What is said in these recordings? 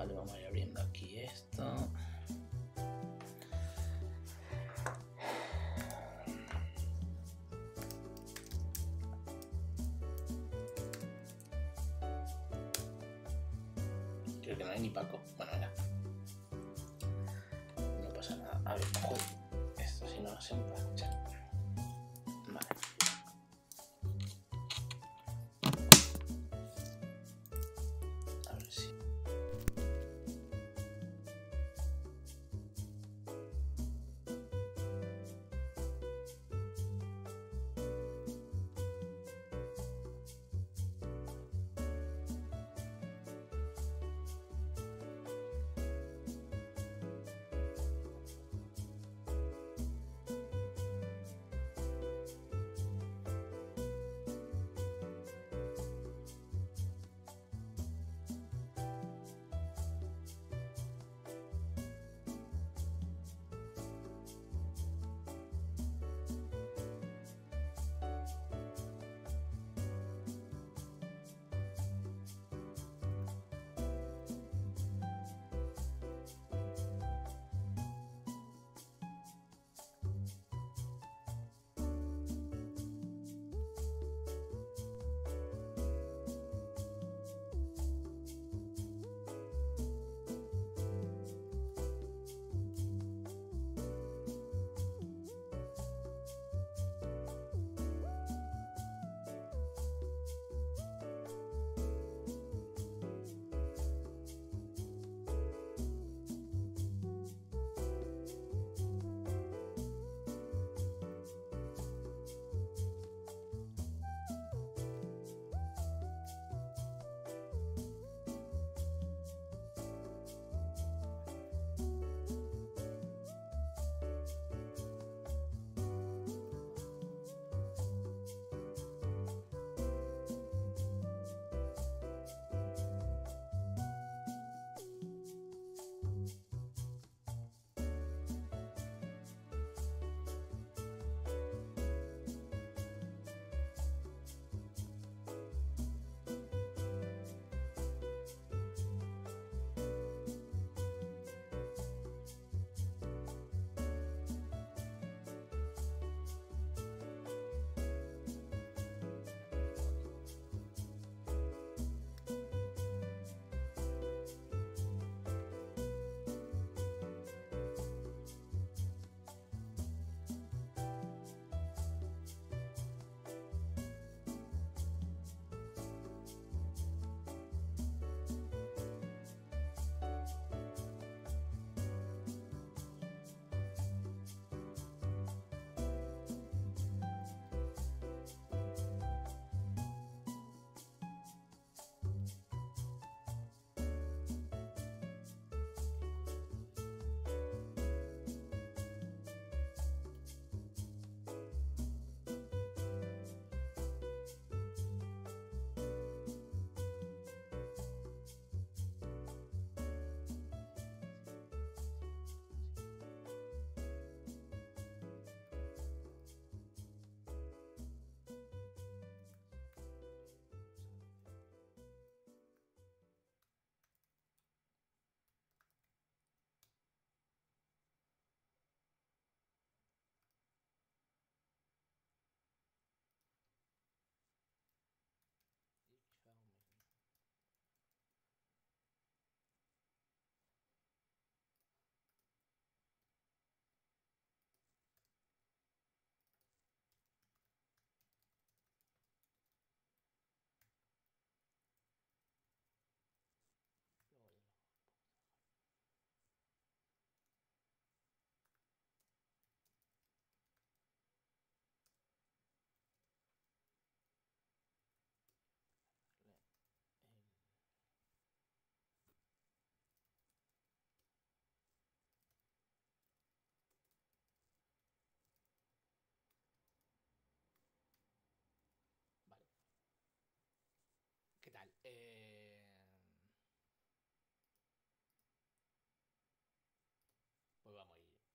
Vale, vamos a ir abriendo aquí esto. Creo que no hay ni Paco. Bueno, ya. No pasa nada. A ver, joder. Esto si no se me va a escuchar.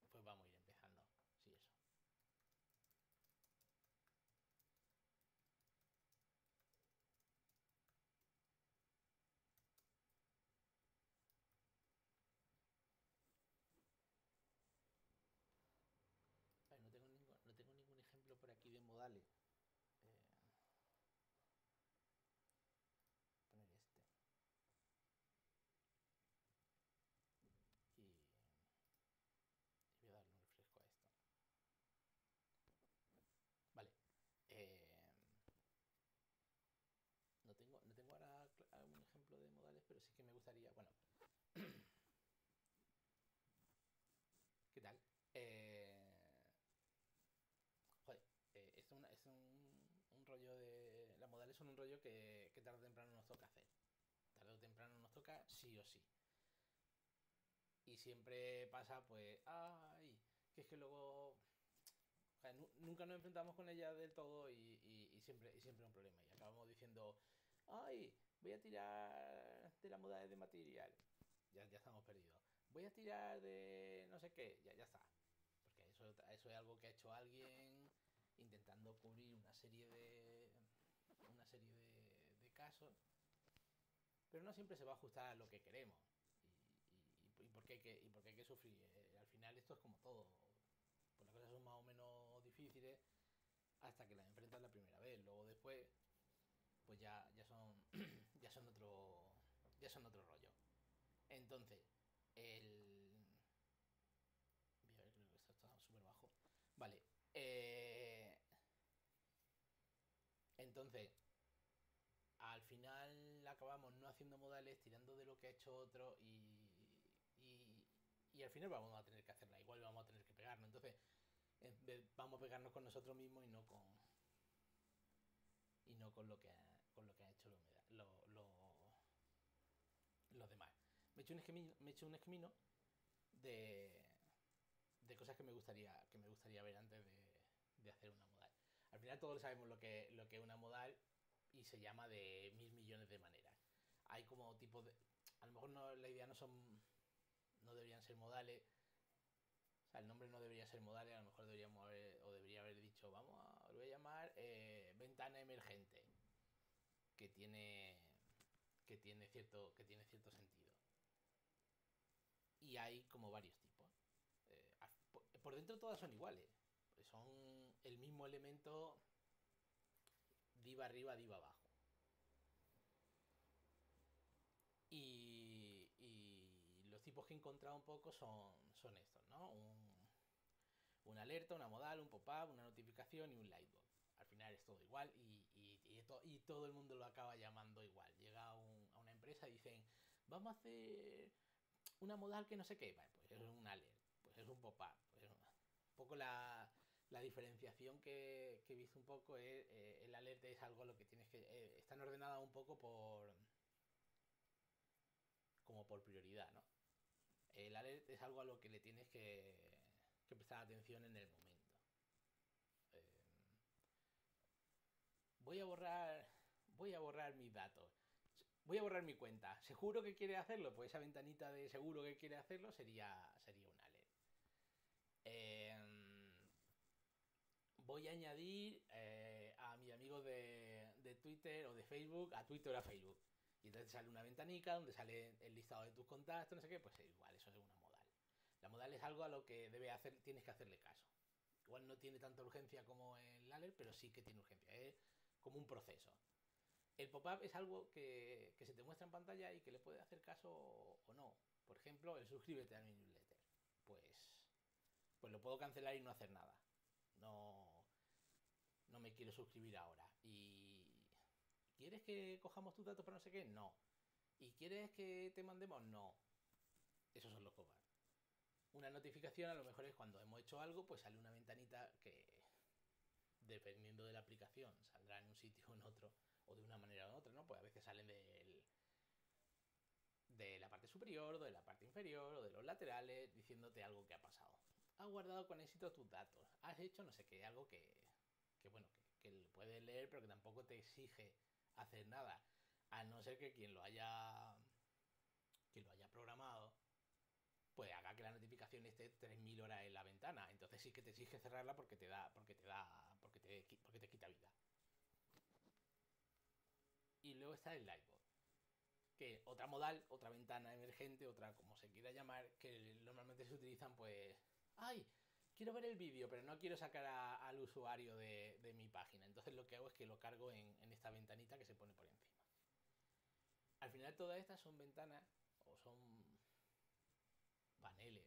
Pues vamos a ir empezando, sí, eso. gustaría, bueno, ¿qué tal? Es un rollo de... Las modales son un rollo que tarde o temprano nos toca hacer. Tarde o temprano nos toca sí o sí. Y siempre pasa pues... ¡Ay! Que es que luego... O sea, nunca nos enfrentamos con ella del todo y siempre un problema. Y acabamos diciendo... ¡Ay! Voy a tirar de las modales de material. Ya estamos perdidos. Voy a tirar de no sé qué. Ya está. Porque eso es algo que ha hecho alguien... intentando cubrir una serie de casos, pero no siempre se va a ajustar a lo que queremos y por qué hay que sufrir. Al final esto es como todo, pues las cosas son más o menos difíciles hasta que las enfrentas la primera vez, luego después pues ya son otro rollo. Entonces voy a ver, creo que esto está súper bajo, vale. Entonces, al final acabamos no haciendo modales, tirando de lo que ha hecho otro y al final vamos a tener que hacerla, igual vamos a tener que pegarnos. Entonces, vamos a pegarnos con nosotros mismos y no con lo que ha hecho los demás. Me he hecho un esquemino de cosas que me gustaría ver antes de hacer una modal. Al final todos sabemos lo que es una modal y se llama de 1000 millones de maneras. Hay como tipos de... A lo mejor la idea no deberían ser modales. O sea, el nombre no debería ser modales. A lo mejor debería haber dicho, lo voy a llamar ventana emergente. Que tiene cierto sentido. Y hay como varios tipos. Por dentro todas son iguales, son el mismo elemento, div arriba, div abajo, y los tipos que he encontrado un poco son estos, ¿no? Una alerta, una modal, un pop-up, una notificación y un lightbox. Al final es todo igual y todo el mundo lo acaba llamando igual. Llega a una empresa y dicen, vamos a hacer una modal que no sé qué. Vale, pues es una alerta, pues es un pop-up. Pues un poco la diferenciación que he visto un poco es, el alerta es algo a lo que tienes que... están ordenadas un poco como por prioridad, ¿no? El alerta es algo a lo que le tienes que prestar atención en el momento. Voy a borrar mis datos. Voy a borrar mi cuenta. ¿Seguro que quiere hacerlo? Pues esa ventanita de seguro que quiere hacerlo sería un alerta. Voy a añadir a mis amigos de Twitter o de Facebook, a Twitter o a Facebook. Y entonces sale una ventanica donde sale el listado de tus contactos, no sé qué, pues igual, eso es una modal. La modal es algo a lo que tienes que hacerle caso. Igual no tiene tanta urgencia como el alert, pero sí que tiene urgencia. Es como un proceso. El pop-up es algo que se te muestra en pantalla y que le puedes hacer caso o no. Por ejemplo, el suscríbete a mi newsletter. Pues lo puedo cancelar y no hacer nada. No me quiero suscribir ahora. ¿Y quieres que cojamos tus datos para no sé qué? No. ¿Y quieres que te mandemos? No. Esos son los pop-ups. Una notificación a lo mejor es cuando hemos hecho algo, pues sale una ventanita que, dependiendo de la aplicación, saldrá en un sitio o en otro, o de una manera o de otra, ¿no? Pues a veces salen de la parte superior, de la parte inferior, o de los laterales, diciéndote algo que ha pasado. Has guardado con éxito tus datos, has hecho no sé qué, algo que puedes leer, pero que tampoco te exige hacer nada, a no ser que quien lo haya programado, pues haga que la notificación esté 3000 horas en la ventana. Entonces sí que te exige cerrarla porque te quita vida. Y luego está el lightbox, que otra modal, otra ventana emergente, otra como se quiera llamar, que normalmente se utilizan pues... ¡Ay! Quiero ver el vídeo, pero no quiero sacar al usuario de mi página. Entonces lo que hago es que lo cargo en esta ventanita que se pone por encima. Al final todas estas son ventanas o son paneles,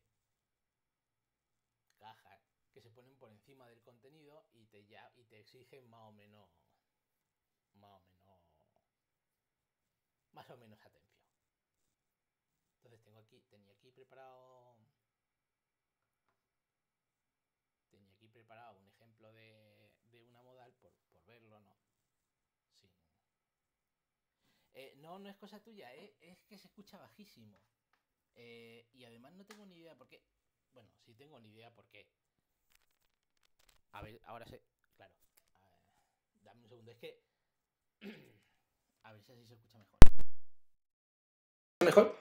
cajas, que se ponen por encima del contenido y te exigen más o menos atención. preparado un ejemplo de una modal por verlo, ¿no? Sí. No es cosa tuya, es que se escucha bajísimo. Y además no tengo ni idea por qué. Bueno, sí tengo ni idea por qué. A ver, ahora sé. Claro. A ver, dame un segundo, es que... A ver si así se escucha mejor. ¿Mejor?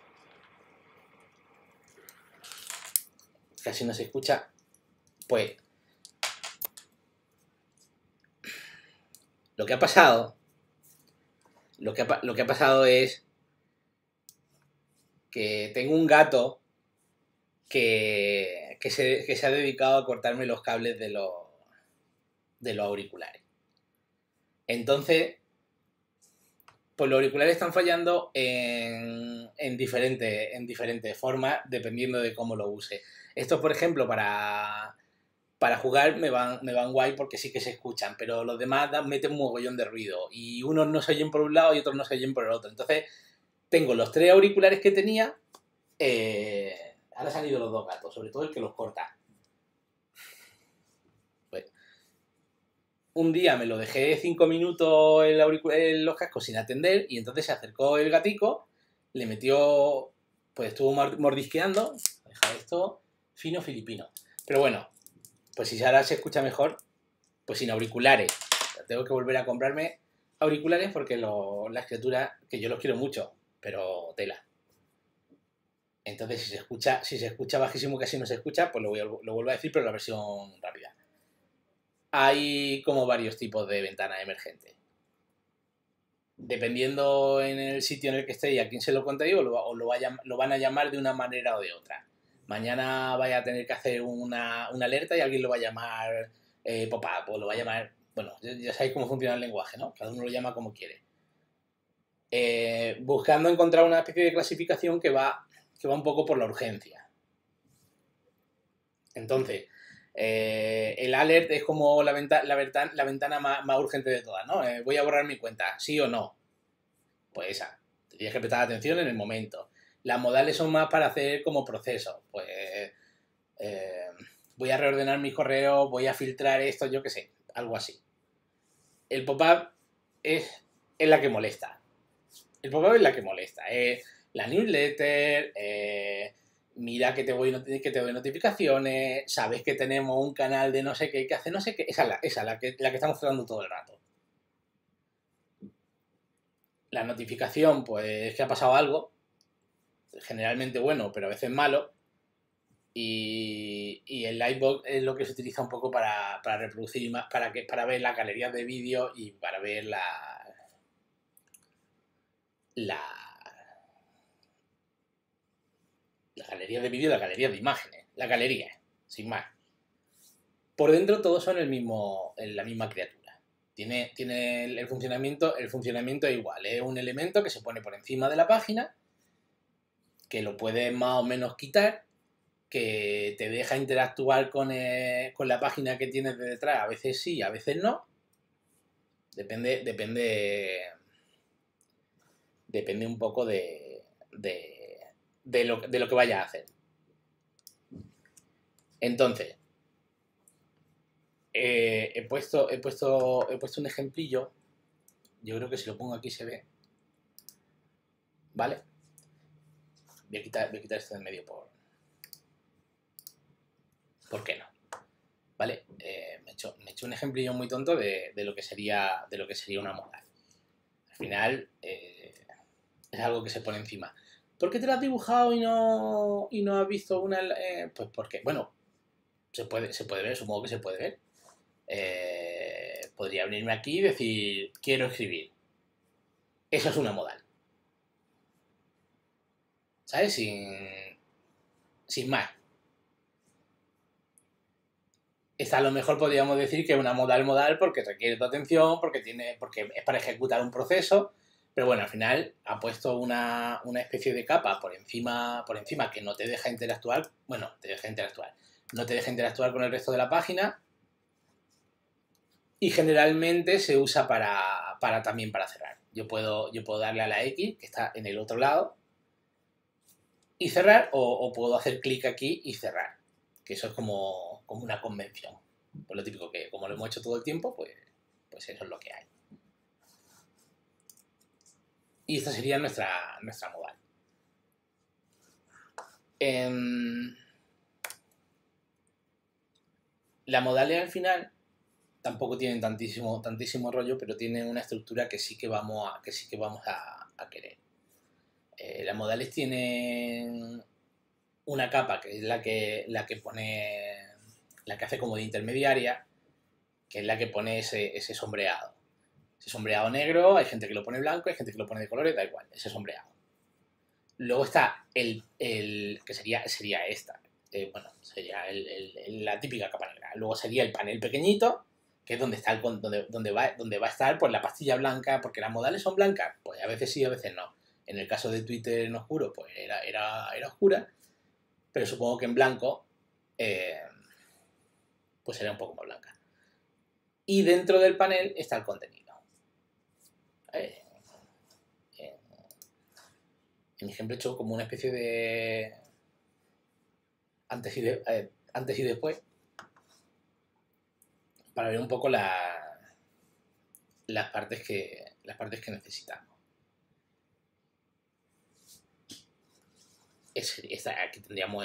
Casi no se escucha. Pues... Lo que ha pasado... Lo que ha pasado es que tengo un gato que se ha dedicado a cortarme los cables de los auriculares. Entonces, pues los auriculares están fallando en diferentes formas, dependiendo de cómo lo use. Estos, por ejemplo, para jugar me van guay porque sí que se escuchan, pero los demás meten un mogollón de ruido y unos no se oyen por un lado y otros no se oyen por el otro. Entonces tengo los tres auriculares que tenía, ahora se han ido los dos gatos, sobre todo el que los corta. Pues, un día me lo dejé 5 minutos los cascos sin atender y entonces se acercó el gatico, le metió, pues estuvo mordisqueando, deja esto fino filipino, pero bueno. Pues si ahora se escucha mejor, pues sin auriculares. Tengo que volver a comprarme auriculares porque las criaturas, que yo los quiero mucho, pero tela. Entonces si se escucha bajísimo, casi no se escucha, pues lo vuelvo a decir, pero la versión rápida. Hay como varios tipos de ventanas emergentes. Dependiendo en el sitio en el que esté y a quién se lo contéis, lo van a llamar de una manera o de otra. Mañana vaya a tener que hacer una alerta y alguien lo va a llamar pop-up o lo va a llamar... Bueno, ya sabéis cómo funciona el lenguaje, ¿no? Cada uno lo llama como quiere. Buscando encontrar una especie de clasificación que va un poco por la urgencia. Entonces, el alert es como la ventana más urgente de todas, ¿no? Voy a borrar mi cuenta, ¿sí o no? Pues esa. Tienes que prestar atención en el momento. Las modales son más para hacer como proceso. Pues voy a reordenar mis correos, voy a filtrar esto, yo qué sé, algo así. El pop-up es la que molesta. El pop-up es la que molesta. La newsletter, mira que te doy notificaciones, sabes que tenemos un canal de no sé qué, que hace no sé qué. Esa es la que estamos tratando todo el rato. La notificación, pues que ha pasado algo. Generalmente bueno, pero a veces malo. Y el Livebox es lo que se utiliza un poco para reproducir más, para ver las galerías de vídeo y para ver la galería de vídeo y la galería de imágenes. La galería, sin más. Por dentro todos son la misma criatura. Tiene el funcionamiento es igual. Es un elemento que se pone por encima de la página, que lo puedes más o menos quitar, que te deja interactuar con la página que tienes de detrás, a veces sí, a veces no. Depende un poco de lo que vayas a hacer. Entonces, he puesto un ejemplillo, yo creo que si lo pongo aquí se ve, ¿vale? Voy a quitar esto de en medio ¿Por qué no? ¿Vale? Me he hecho un ejemplillo muy tonto de lo que sería una modal. Al final es algo que se pone encima. ¿Por qué te lo has dibujado y no has visto una...? Pues porque, bueno, se puede ver, supongo que se puede ver. Podría venirme aquí y decir, quiero escribir. Eso es una modal. ¿Sabes? Sin más. Esta a lo mejor podríamos decir que es una modal porque requiere tu atención, porque es para ejecutar un proceso, pero bueno, al final ha puesto una especie de capa por encima que no te deja interactuar, bueno, no te deja interactuar con el resto de la página y generalmente se usa también para cerrar. Yo puedo darle a la X, que está en el otro lado, y cerrar, o puedo hacer clic aquí y cerrar, que eso es como una convención. pues lo típico que como lo hemos hecho todo el tiempo, pues eso es lo que hay. Y esta sería nuestra modal. Las modales al final tampoco tienen tantísimo rollo, pero tienen una estructura que sí que vamos a querer. Las modales tienen una capa que es la que hace como de intermediaria, que es la que pone ese sombreado. Ese sombreado negro, hay gente que lo pone blanco, hay gente que lo pone de colores, da igual, ese sombreado. Luego está la típica capa negra. Luego sería el panel pequeñito, que es donde va a estar pues la pastilla blanca, porque las modales son blancas, pues a veces sí, a veces no. En el caso de Twitter en oscuro, pues era oscura, pero supongo que en blanco pues era un poco más blanca. Y dentro del panel está el contenido. En mi ejemplo he hecho como una especie de antes y después para ver un poco las partes que necesitamos. Aquí tendríamos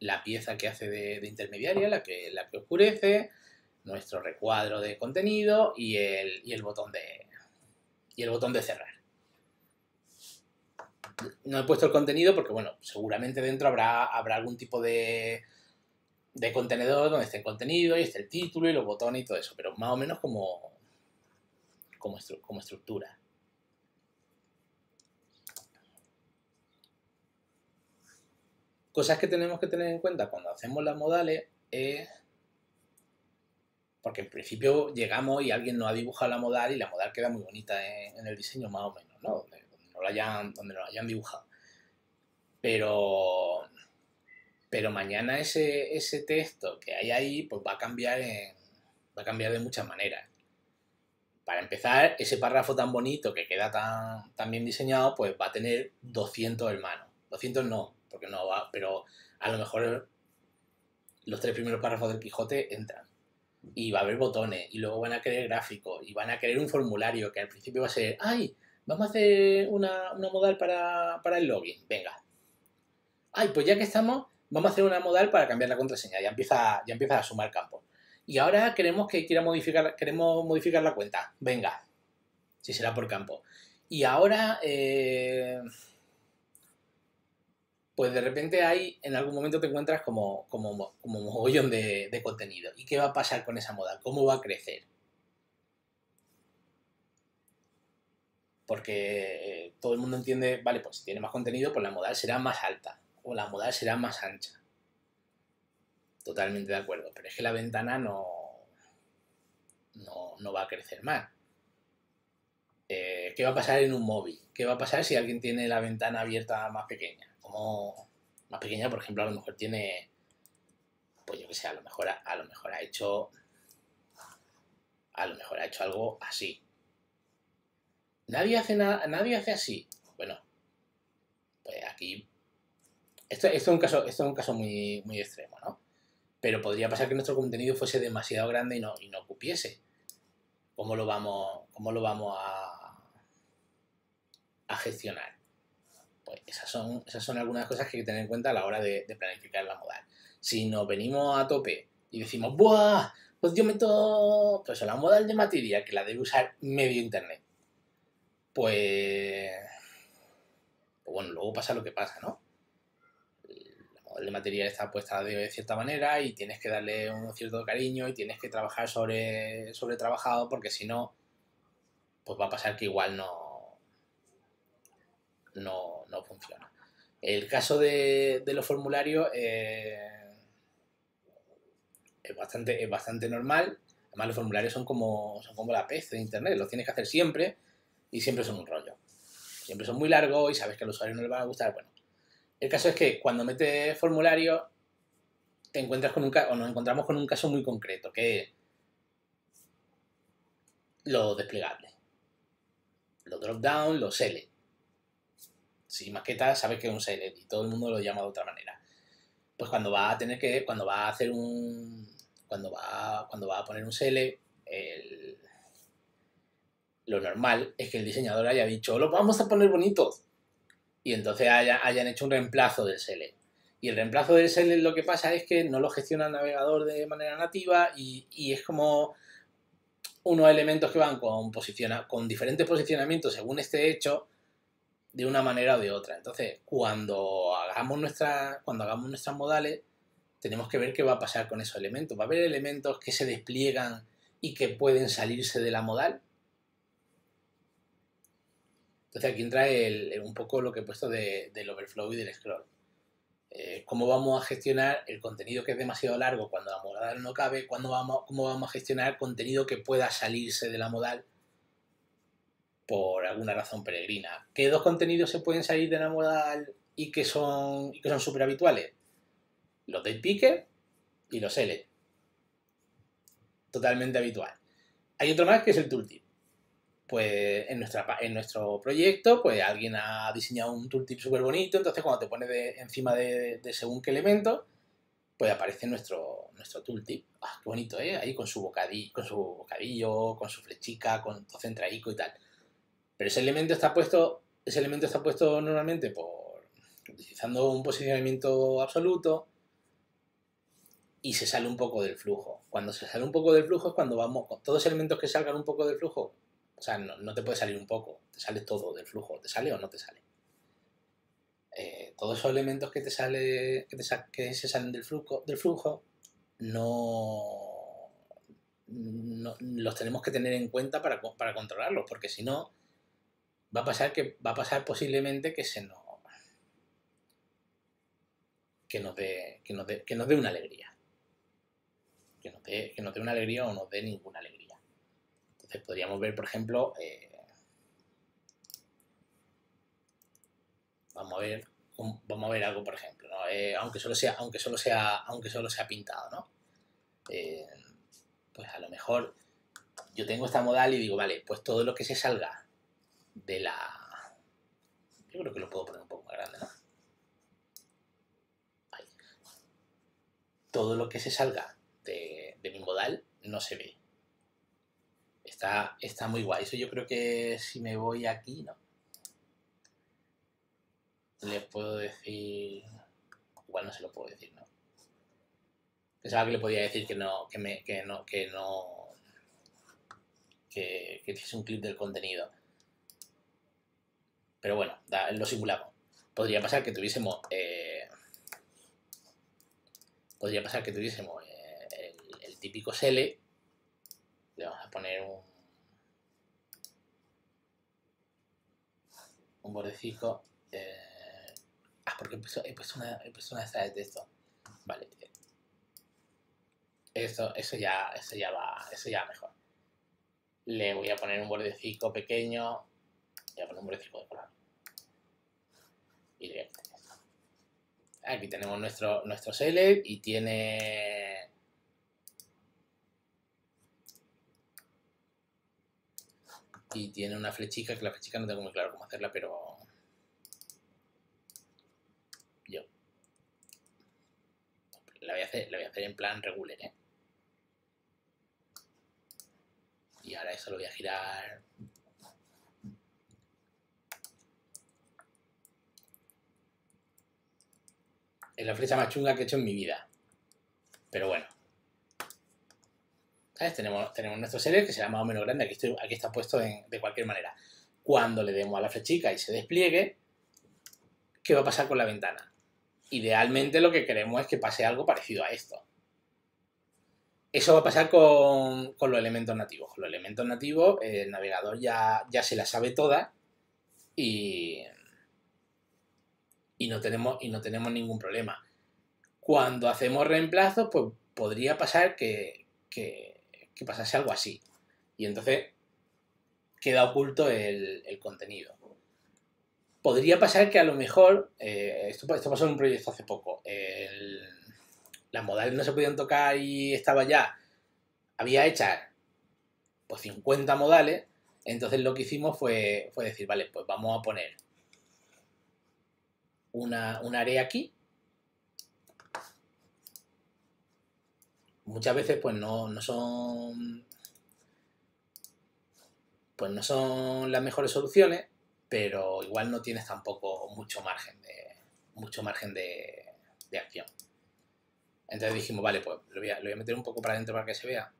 la pieza que hace de intermediaria, la que oscurece, nuestro recuadro de contenido y el botón de cerrar. No he puesto el contenido porque, bueno, seguramente dentro habrá algún tipo de contenedor donde esté el contenido y esté el título y los botones y todo eso, pero más o menos como estructura. Cosas que tenemos que tener en cuenta cuando hacemos las modales es... Porque en principio llegamos y alguien nos ha dibujado la modal y la modal queda muy bonita en el diseño, más o menos, ¿no? Donde lo hayan dibujado, pero mañana ese texto que hay ahí pues va a cambiar de muchas maneras. Para empezar, ese párrafo tan bonito que queda tan bien diseñado pues va a tener 200 hermanos. 200 no, porque no va, pero a lo mejor los 3 primeros párrafos del Quijote entran y va a haber botones y luego van a querer gráficos y van a querer un formulario que al principio va a ser ¡ay! Vamos a hacer una modal para el login. Venga. Ay, pues ya que estamos, vamos a hacer una modal para cambiar la contraseña. Ya empieza a sumar campos. Y ahora queremos modificar la cuenta. Venga. Si será por campo. Y ahora, pues de repente en algún momento te encuentras como mogollón de contenido. ¿Y qué va a pasar con esa modal? ¿Cómo va a crecer? Porque todo el mundo entiende, vale, pues si tiene más contenido, pues la modal será más alta o la modal será más ancha. Totalmente de acuerdo, pero es que la ventana no va a crecer más. ¿Qué va a pasar en un móvil? ¿Qué va a pasar si alguien tiene la ventana abierta más pequeña? Por ejemplo, a lo mejor tiene, pues yo qué sé, a lo mejor ha hecho algo así. Nadie hace así. Bueno, pues aquí... Esto es un caso muy, muy extremo, ¿no? Pero podría pasar que nuestro contenido fuese demasiado grande y no cupiese. ¿Cómo lo vamos a gestionar? Pues esas son algunas cosas que hay que tener en cuenta a la hora de planificar la modal. Si nos venimos a tope y decimos, ¡buah! Pues yo meto... Pues la modal de materia, que la debe usar medio internet. Pues bueno, luego pasa lo que pasa, ¿no? La modal de material está puesta de cierta manera y tienes que darle un cierto cariño y tienes que trabajar sobre trabajado, porque si no, pues va a pasar que igual no funciona. El caso de los formularios es bastante normal. Además, los formularios son como la peste de internet, los tienes que hacer siempre. Y siempre son un rollo. Siempre son muy largos y sabes que al usuario no le van a gustar. Bueno, el caso es que cuando metes formulario nos encontramos con un caso muy concreto, que es los desplegables. Los drop-down, los L. Si maquetas, sabes que es un L y todo el mundo lo llama de otra manera. pues cuando va a tener que, cuando va a poner un CL, lo normal es que el diseñador haya dicho, lo vamos a poner bonitos, y entonces hayan hecho un reemplazo del CL. Y el reemplazo del CL, lo que pasa es que no lo gestiona el navegador de manera nativa y es como unos elementos que van con diferentes posicionamientos según esté hecho de una manera o de otra. Entonces, cuando hagamos nuestras modales, tenemos que ver qué va a pasar con esos elementos. Va a haber elementos que se despliegan y que pueden salirse de la modal. Entonces aquí entra un poco lo que he puesto del overflow y del scroll. ¿Cómo vamos a gestionar el contenido que es demasiado largo cuando la modal no cabe? ¿Cómo vamos a gestionar contenido que pueda salirse de la modal por alguna razón peregrina? ¿Qué dos contenidos se pueden salir de la modal y que son súper habituales? Los date picker y los select. Totalmente habitual. Hay otro más que es el tooltip. Pues en nuestro proyecto, pues alguien ha diseñado un tooltip súper bonito, entonces cuando te pones encima de según qué elemento, pues aparece nuestro tooltip. ¡Ah, qué bonito! Ahí con su bocadillo, con su flechica, con todo centraico y tal. Pero ese elemento está puesto normalmente utilizando un posicionamiento absoluto y se sale un poco del flujo. Cuando se sale un poco del flujo es cuando vamos con todos los elementos que salgan un poco del flujo. O sea, no te puede salir un poco, te sale todo del flujo, te sale o no te sale. Todos esos elementos que se salen del flujo no los tenemos que tener en cuenta para controlarlos, porque si no, va a pasar posiblemente que nos dé una alegría. Que nos dé una alegría o nos dé ninguna alegría. Entonces podríamos ver, por ejemplo, vamos a ver algo, por ejemplo, ¿no? aunque solo sea pintado, ¿no? Pues a lo mejor yo tengo esta modal y digo, vale, pues todo lo que se salga de la... Yo creo que lo puedo poner un poco más grande, ¿no? Ahí. Todo lo que se salga de mi modal no se ve. Está muy guay. Eso yo creo que si me voy aquí, ¿no? Les puedo decir... Igual no se lo puedo decir, ¿no? Pensaba que le podía decir que hiciese un clip del contenido. Pero bueno, lo simulamos. Podría pasar que tuviésemos el típico SELE. Le vamos a poner un bordecico. Porque he puesto una extra de texto. Vale. Eso ya va mejor. Le voy a poner un bordecico pequeño. Voy a poner un bordecico de color. Y le voy a quitar esto. Aquí tenemos nuestro select y tiene... Y tiene una flechica, que la flechica no tengo muy claro cómo hacerla, pero... Yo. La voy a hacer en plan regular, ¿eh? Y ahora eso lo voy a girar... Es la flecha más chunga que he hecho en mi vida. Pero bueno. ¿Sabes? Tenemos nuestro select que será más o menos grande. Aquí está puesto de cualquier manera. Cuando le demos a la flechica y se despliegue, ¿qué va a pasar con la ventana? Idealmente lo que queremos es que pase algo parecido a esto. Eso va a pasar con los elementos nativos. Con los elementos nativos el navegador ya se las sabe todas y no tenemos ningún problema. Cuando hacemos reemplazos, pues podría pasar que pasase algo así y entonces queda oculto el contenido. Podría pasar que a lo mejor esto pasó en un proyecto hace poco, las modales no se podían tocar y había hechas pues 50 modales. Entonces lo que hicimos fue decir, vale, pues vamos a poner un área aquí muchas veces pues no son las mejores soluciones, pero igual no tienes tampoco mucho margen de acción. Entonces dijimos, vale, pues lo voy a meter un poco para adentro para que se vea.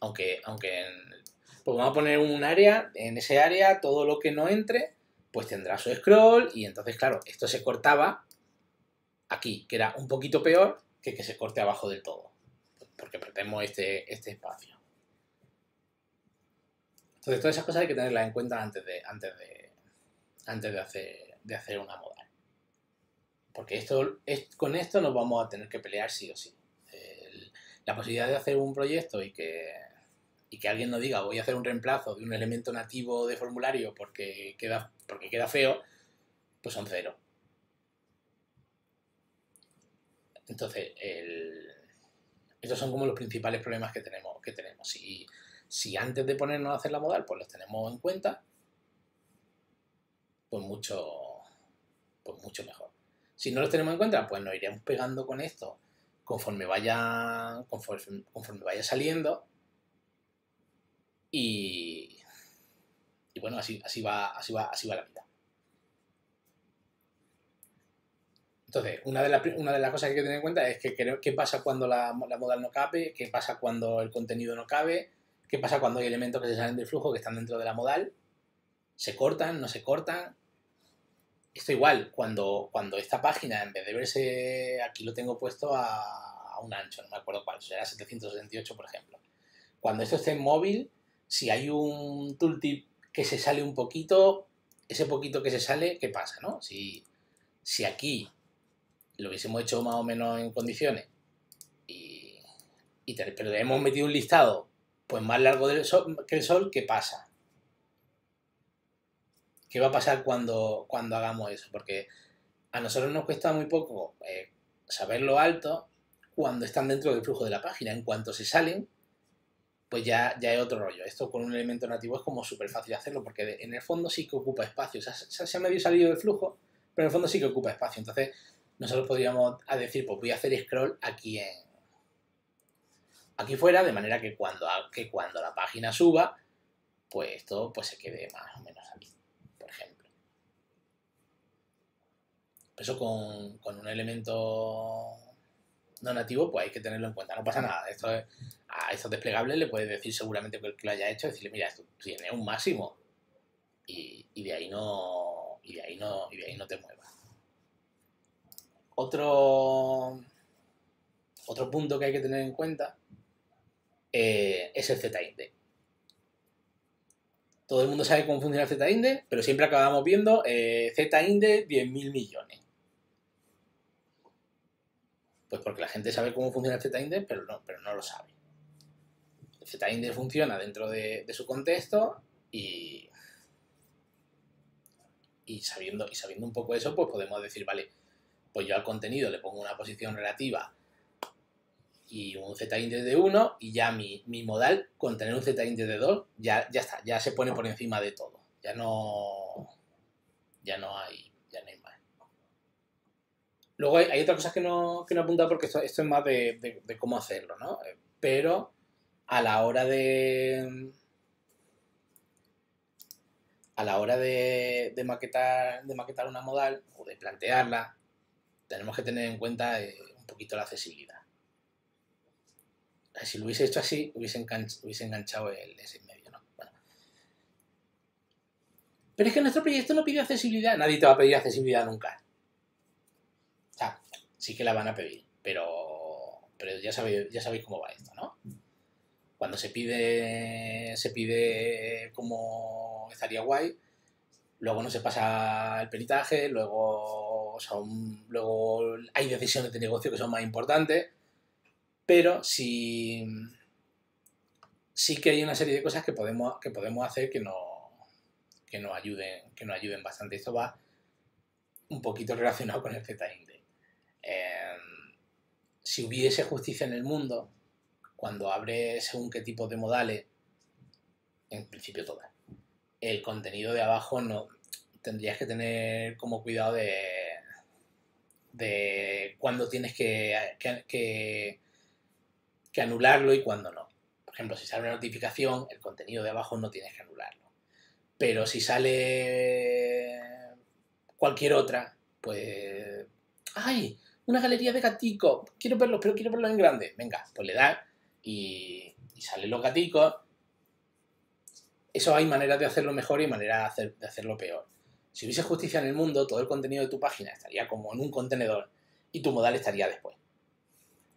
Pues vamos a poner un área, en ese área todo lo que no entre, pues tendrá su scroll, y entonces, claro, esto se cortaba aquí, que era un poquito peor que se corte abajo del todo, porque perdemos este espacio. Entonces, todas esas cosas hay que tenerlas en cuenta antes de hacer una modal. Porque con esto nos vamos a tener que pelear sí o sí. La posibilidad de hacer un proyecto y que alguien nos diga voy a hacer un reemplazo de un elemento nativo de formulario porque queda feo, pues son cero. Entonces, estos son como los principales problemas que tenemos. Si antes de ponernos a hacer la modal, pues los tenemos en cuenta, pues mucho mejor. Si no los tenemos en cuenta, pues nos iremos pegando con esto conforme vaya saliendo. Y bueno, así va la vida. Entonces, una de las cosas que hay que tener en cuenta es que qué pasa cuando la modal no cabe, qué pasa cuando el contenido no cabe, qué pasa cuando hay elementos que se salen del flujo, que están dentro de la modal, se cortan, no se cortan. Esto igual, cuando esta página, en vez de verse, aquí lo tengo puesto a un ancho, no me acuerdo cuál, será 768, por ejemplo. Cuando esto esté en móvil, si hay un tooltip que se sale un poquito, ese poquito que se sale, ¿qué pasa, no? Si aquí lo hubiésemos hecho más o menos en condiciones, pero le hemos metido un listado pues más largo que el sol, ¿qué pasa? ¿Qué va a pasar cuando hagamos eso? Porque a nosotros nos cuesta muy poco saber lo alto cuando están dentro del flujo de la página. En cuanto se salen, pues ya es otro rollo. Esto con un elemento nativo es como súper fácil hacerlo, porque en el fondo sí que ocupa espacio. O sea, se ha medio salido del flujo, pero en el fondo sí que ocupa espacio. Entonces, nosotros podríamos decir, pues voy a hacer scroll aquí fuera, de manera que cuando la página suba, pues esto pues se quede más o menos aquí, por ejemplo. Eso con un elemento no nativo, pues hay que tenerlo en cuenta, no pasa nada. A estos desplegables le puedes decir, seguramente que lo haya hecho, decirle, mira, esto tiene un máximo y de ahí no te muevas. Otro punto que hay que tener en cuenta es el Z-index. Todo el mundo sabe cómo funciona el Z-index, pero siempre acabamos viendo Z-index 10.000 millones. Pues porque la gente sabe cómo funciona el Z-index, pero no lo sabe. El Z-index funciona dentro de su contexto y sabiendo un poco eso, pues podemos decir, vale, pues yo al contenido le pongo una posición relativa y un Z-index de 1 y ya mi modal, con tener un Z-index de 2, ya está, ya se pone por encima de todo. Ya no hay más. Luego hay otra cosa que no he apuntado, porque esto es más de cómo hacerlo, ¿no? Pero a la hora de maquetar una modal o de plantearla, tenemos que tener en cuenta un poquito la accesibilidad. Si lo hubiese hecho así, hubiese enganchado el S en medio, ¿no? Bueno. Pero es que nuestro proyecto no pide accesibilidad. Nadie te va a pedir accesibilidad nunca. Sí que la van a pedir, pero ya sabéis cómo va esto, ¿no? Cuando se pide como estaría guay, luego no se pasa el peritaje, luego hay decisiones de negocio que son más importantes, pero sí que hay una serie de cosas que podemos hacer que nos ayuden bastante. Esto va un poquito relacionado con el Z-index. Si hubiese justicia en el mundo, cuando abre según qué tipo de modales, en principio todas, el contenido de abajo no tendrías que tener como cuidado de, de cuándo tienes que anularlo y cuándo no. Por ejemplo, si sale una notificación, el contenido de abajo no tienes que anularlo. Pero si sale cualquier otra, pues... ¡Ay! Una galería de gaticos. Quiero verlos, pero quiero verlos en grande. Venga, pues le das y salen los gaticos. Eso hay maneras de hacerlo mejor y maneras de hacerlo peor. Si hubiese justicia en el mundo, todo el contenido de tu página estaría como en un contenedor y tu modal estaría después.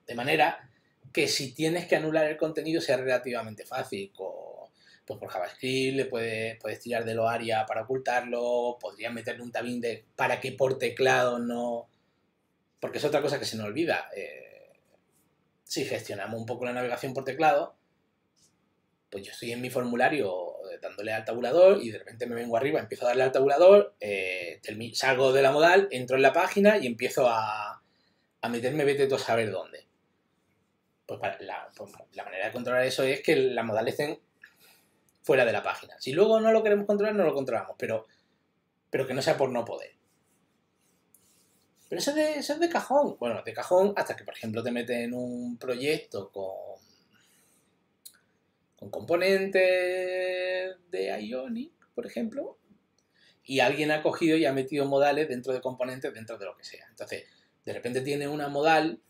De manera que si tienes que anular el contenido sea relativamente fácil. Pues por JavaScript le puedes tirar de los ARIA para ocultarlo, podrías meterle un tabín de para que por teclado no... Porque es otra cosa que se nos olvida. Si gestionamos un poco la navegación por teclado, pues yo estoy en mi formulario dándole al tabulador y de repente me vengo arriba, empiezo a darle al tabulador, salgo de la modal, entro en la página y empiezo a meterme vete tú a saber dónde. Pues, la manera de controlar eso es que las modales estén fuera de la página. Si luego no lo queremos controlar, no lo controlamos, pero que no sea por no poder. Pero eso es de cajón. Bueno, de cajón hasta que, por ejemplo, te meten en un proyecto con componentes de Ionic, por ejemplo, y alguien ha cogido y ha metido modales dentro de componentes, dentro de lo que sea. Entonces, de repente tiene una modal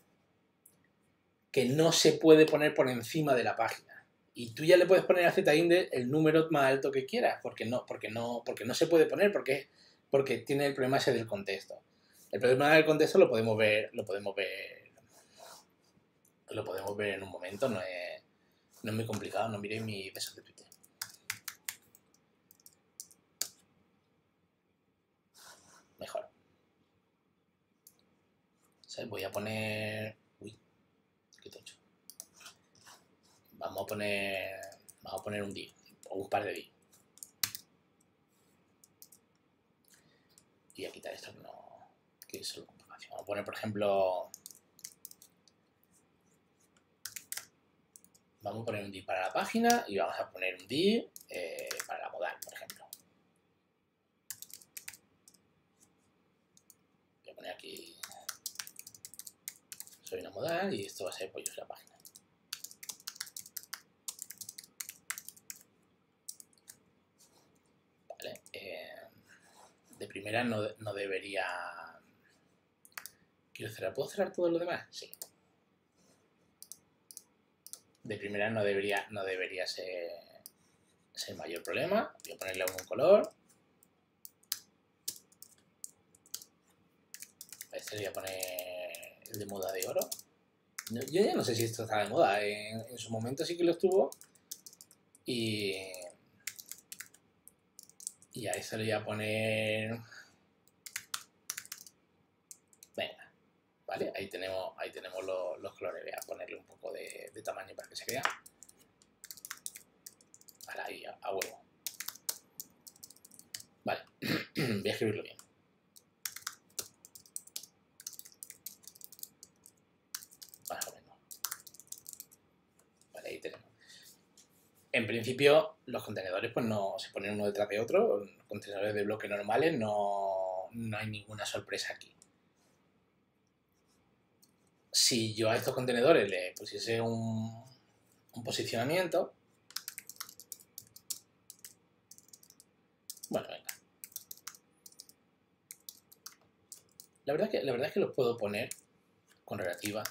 que no se puede poner por encima de la página. Y tú ya le puedes poner a Z-index el número más alto que quieras, porque no se puede poner, porque tiene el problema ese del contexto. El problema del contexto lo podemos ver en un momento, no es muy complicado, no miréis mi peso de Twitter. Mejor. ¿Sabes? Voy a poner... Uy, qué tocho. Vamos a poner un día, o un par de días. Y a quitar esto que no... que es solo complicación. Vamos a poner, por ejemplo... Vamos a poner un div para la página y vamos a poner un div para la modal, por ejemplo. Voy a poner aquí... Soy una modal y esto va a ser pollos la página. Vale. De primera no debería... ¿Quiero cerrar? ¿Puedo cerrar todo lo demás? Sí. De primera no debería ser mayor problema. Voy a ponerle algún color. A este le voy a poner el de moda de oro. Yo ya no sé si esto está de moda. En su momento sí que lo estuvo. Y a este le voy a poner... ¿Vale? Ahí tenemos los colores. Voy a ponerle un poco de tamaño para que se vea. Vale, ahí a huevo. Vale, voy a escribirlo bien. Más o menos. Vale, ahí tenemos. En principio, los contenedores pues no se ponen uno detrás de otro. Los contenedores de bloque normales no hay ninguna sorpresa aquí. Si yo a estos contenedores le pusiese un posicionamiento... Bueno, venga. La verdad es que los puedo poner con relativa.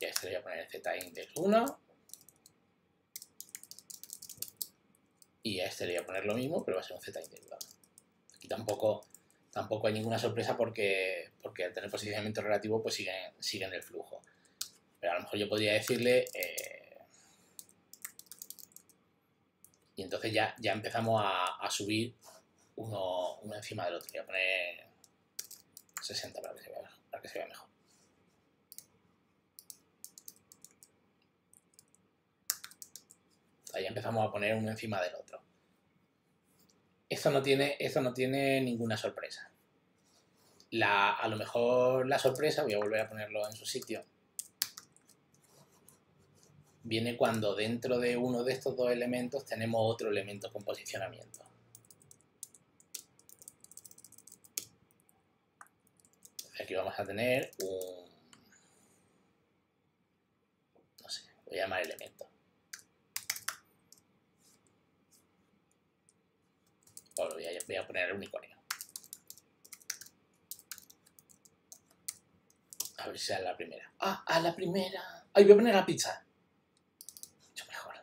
Y a este le voy a poner el Z-index 1. Y a este le voy a poner lo mismo, pero va a ser un Z-index 2. Tampoco hay ninguna sorpresa porque al tener posicionamiento relativo pues siguen el flujo. Pero a lo mejor yo podría decirle... y entonces ya empezamos a subir uno encima del otro. Voy a poner 60 para que se vea mejor. Ahí empezamos a poner uno encima del otro. Esto no tiene ninguna sorpresa. A lo mejor la sorpresa, voy a volver a ponerlo en su sitio, viene cuando dentro de uno de estos dos elementos tenemos otro elemento con posicionamiento. aquí vamos a tener un, no sé, voy a llamar elemento. Ahora voy a poner el unicornio. A ver si es la primera. ¡Ah! ¡A la primera! ¡Ay! Voy a poner la pizza. Mucho mejor.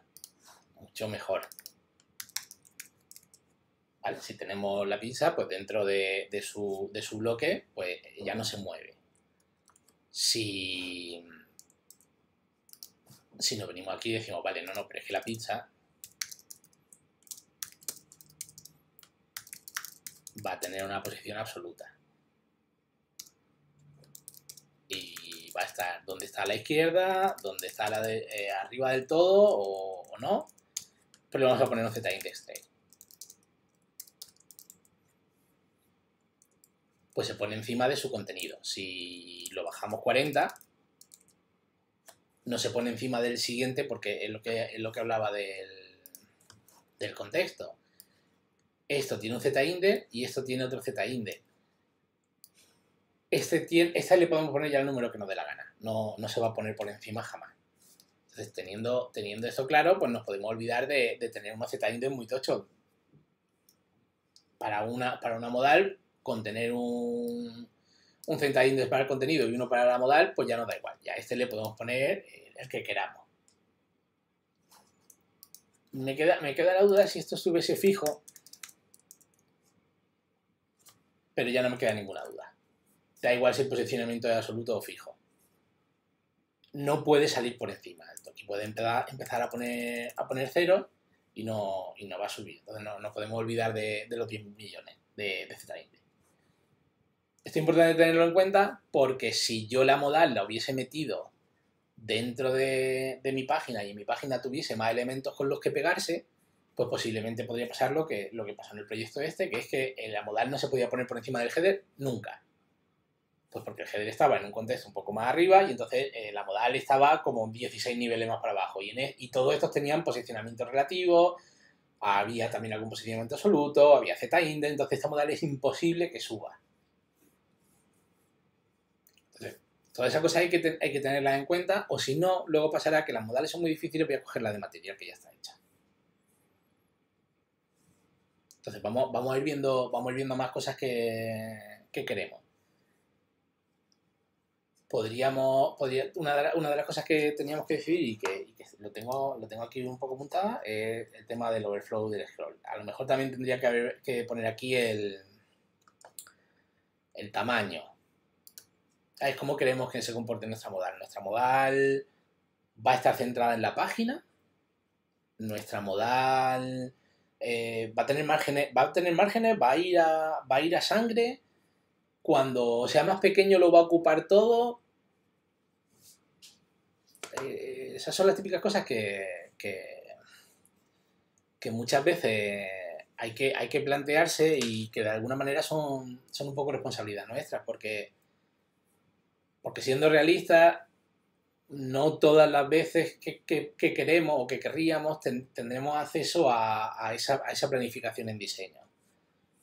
Mucho mejor. Vale, si tenemos la pizza, pues dentro de su bloque, pues ya no se mueve. Si nos venimos aquí y decimos, vale, no, pero es que la pizza va a tener una posición absoluta. Y va a estar donde está a la izquierda, donde está la de arriba del todo o no. Pero le vamos a poner un z-index 3. Pues se pone encima de su contenido. Si lo bajamos 40, no se pone encima del siguiente porque es lo que hablaba del contexto. Esto tiene un z-index y esto tiene otro z-index. Esta le podemos poner ya el número que nos dé la gana. No se va a poner por encima jamás. Entonces, teniendo esto claro, pues nos podemos olvidar de tener unos z-index muy tochos. Para una modal, con tener un z-index para el contenido y uno para la modal, pues ya nos da igual. Ya a este le podemos poner el que queramos. Me queda la duda si esto estuviese fijo, pero ya no me queda ninguna duda. Da igual si el posicionamiento es absoluto o fijo. No puede salir por encima. Aquí puede empezar a poner cero y no va a subir. Entonces no podemos olvidar de los 10 millones de z-index. Esto es importante tenerlo en cuenta porque si yo la modal la hubiese metido dentro de mi página y en mi página tuviese más elementos con los que pegarse, pues posiblemente podría pasar lo que pasó en el proyecto este, que es que la modal no se podía poner por encima del header nunca. Pues porque el header estaba en un contexto un poco más arriba y entonces la modal estaba como 16 niveles más para abajo. Y todos estos tenían posicionamiento relativo, había también algún posicionamiento absoluto, había z-index, entonces esta modal es imposible que suba. Todas esas cosas hay que tenerlas en cuenta, o si no, luego pasará que las modales son muy difíciles, voy a coger la de material que ya está hecha. Entonces vamos a ir viendo más cosas que queremos. Una de las cosas que teníamos que decidir y que lo tengo aquí un poco apuntada es el tema del overflow del scroll. A lo mejor también tendría que poner aquí el tamaño. Es como queremos que se comporte nuestra modal. Nuestra modal va a estar centrada en la página. Nuestra modal va a tener márgenes, va a ir a sangre. Cuando sea más pequeño lo va a ocupar todo. Esas son las típicas cosas que muchas veces hay que plantearse y que de alguna manera son un poco responsabilidad nuestra, porque siendo realistas, no todas las veces que queremos o que querríamos tendremos acceso a esa planificación en diseño.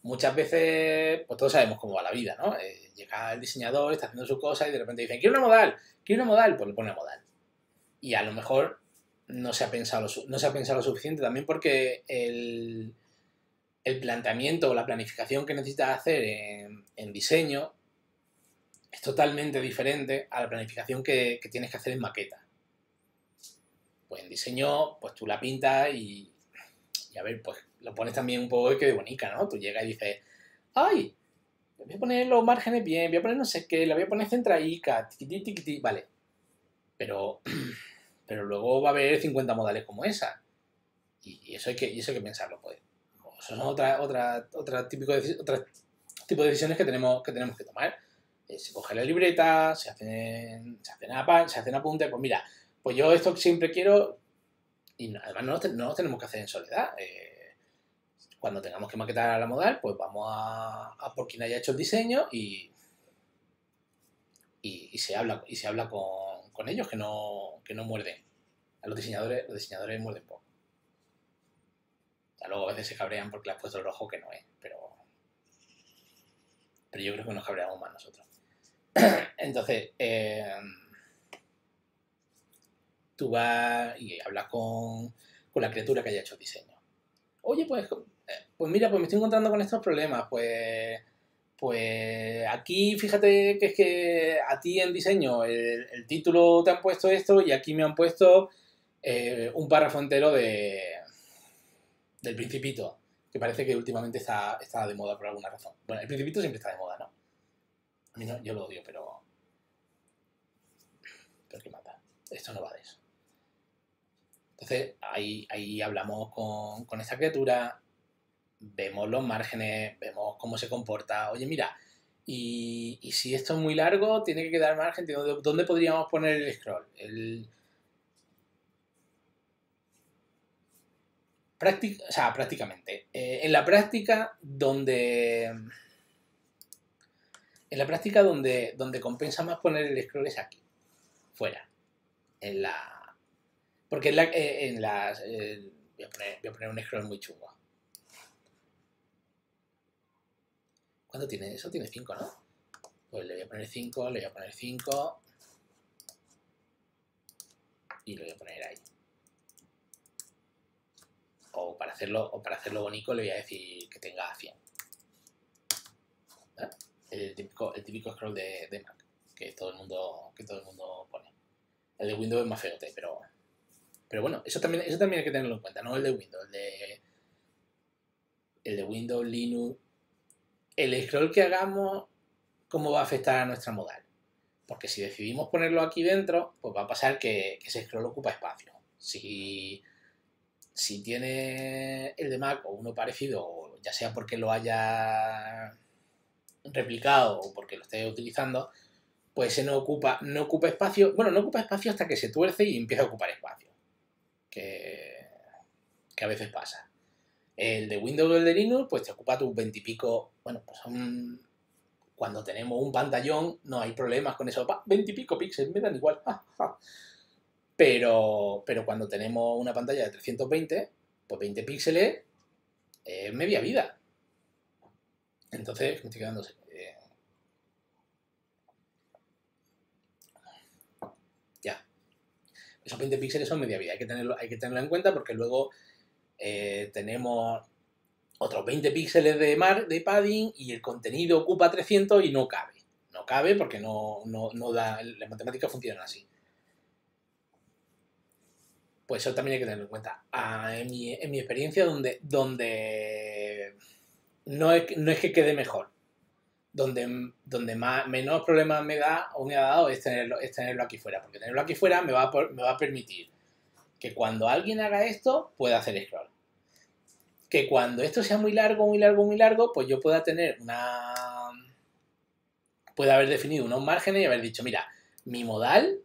Muchas veces, pues todos sabemos cómo va la vida, ¿no? Llega el diseñador, está haciendo su cosa y de repente dicen, quiero una modal, pues le pone modal. Y a lo mejor no se ha pensado lo suficiente también porque el planteamiento o la planificación que necesitas hacer en diseño es totalmente diferente a la planificación que tienes que hacer en maqueta. Pues en diseño, pues tú la pintas y a ver, pues lo pones también un poco que de bonica, ¿no? Tú llegas y dices, ¡ay! Voy a poner los márgenes bien, voy a poner no sé qué, la voy a poner centraica, tiquití, tiquití, vale. Pero luego va a haber 50 modales como esa. Y eso hay que pensarlo, pues. Eso son otro tipo de decisiones que tenemos que tomar. Se coge la libreta, se hacen apuntes, pues mira, pues yo esto siempre quiero, y además no lo tenemos que hacer en soledad. Cuando tengamos que maquetar a la modal, pues vamos a por quien haya hecho el diseño y se habla con ellos, que no muerden. A los diseñadores muerden poco. O sea, luego a veces se cabrean porque le has puesto el rojo que no es, pero yo creo que nos cabreamos más nosotros. Entonces, tú vas y hablas con la criatura que haya hecho el diseño. Oye, pues mira, pues me estoy encontrando con estos problemas, pues aquí fíjate que es que a ti en diseño el título te han puesto esto y aquí me han puesto un párrafo entero del Principito, que parece que últimamente está de moda por alguna razón. Bueno, el Principito siempre está de moda, ¿no? A mí no, yo lo odio, pero que mata. Esto no va de eso. Entonces, ahí hablamos con esta criatura, vemos los márgenes, vemos cómo se comporta. Oye, mira, y si esto es muy largo, tiene que quedar margen. ¿Dónde podríamos poner el scroll? Prácticamente. En la práctica donde compensa más poner el scroll es aquí, fuera. Porque voy a poner un scroll muy chungo. ¿Cuánto tiene eso? Tiene 5, ¿no? Pues le voy a poner 5, le voy a poner 5. Y lo voy a poner ahí. O para hacerlo bonito le voy a decir que tenga 100. ¿Eh? El típico scroll de Mac, que todo el mundo pone. El de Windows es más feote, pero bueno, eso también hay que tenerlo en cuenta, no el de Windows, el de Windows, Linux. El scroll que hagamos, ¿cómo va a afectar a nuestra modal? Porque si decidimos ponerlo aquí dentro, pues va a pasar que ese scroll ocupa espacio. Si tiene el de Mac o uno parecido, ya sea porque lo haya replicado o porque lo esté utilizando, pues se no ocupa espacio. Bueno, no ocupa espacio hasta que se tuerce y empieza a ocupar espacio, que a veces pasa. El de Windows o el de Linux, pues te ocupa tus 20 y pico. Bueno, pues cuando tenemos un pantallón no hay problemas con eso. 20 y pico píxeles, me dan igual. Pero cuando tenemos una pantalla de 320, pues 20 píxeles es media vida. Entonces, me estoy quedando... Ya. Esos 20 píxeles son media vida. Hay que tenerlo en cuenta porque luego... tenemos otros 20 píxeles de padding y el contenido ocupa 300 y no cabe. No cabe porque no da, las matemáticas funcionan así. Pues eso también hay que tenerlo en cuenta. En mi experiencia donde no es que quede mejor, donde menos problemas me da o me ha dado es tenerlo aquí fuera, porque tenerlo aquí fuera me va a permitir que cuando alguien haga esto pueda hacer scroll. Que cuando esto sea muy largo, muy largo, muy largo, pues yo pueda tener pueda haber definido unos márgenes y haber dicho, mira, mi modal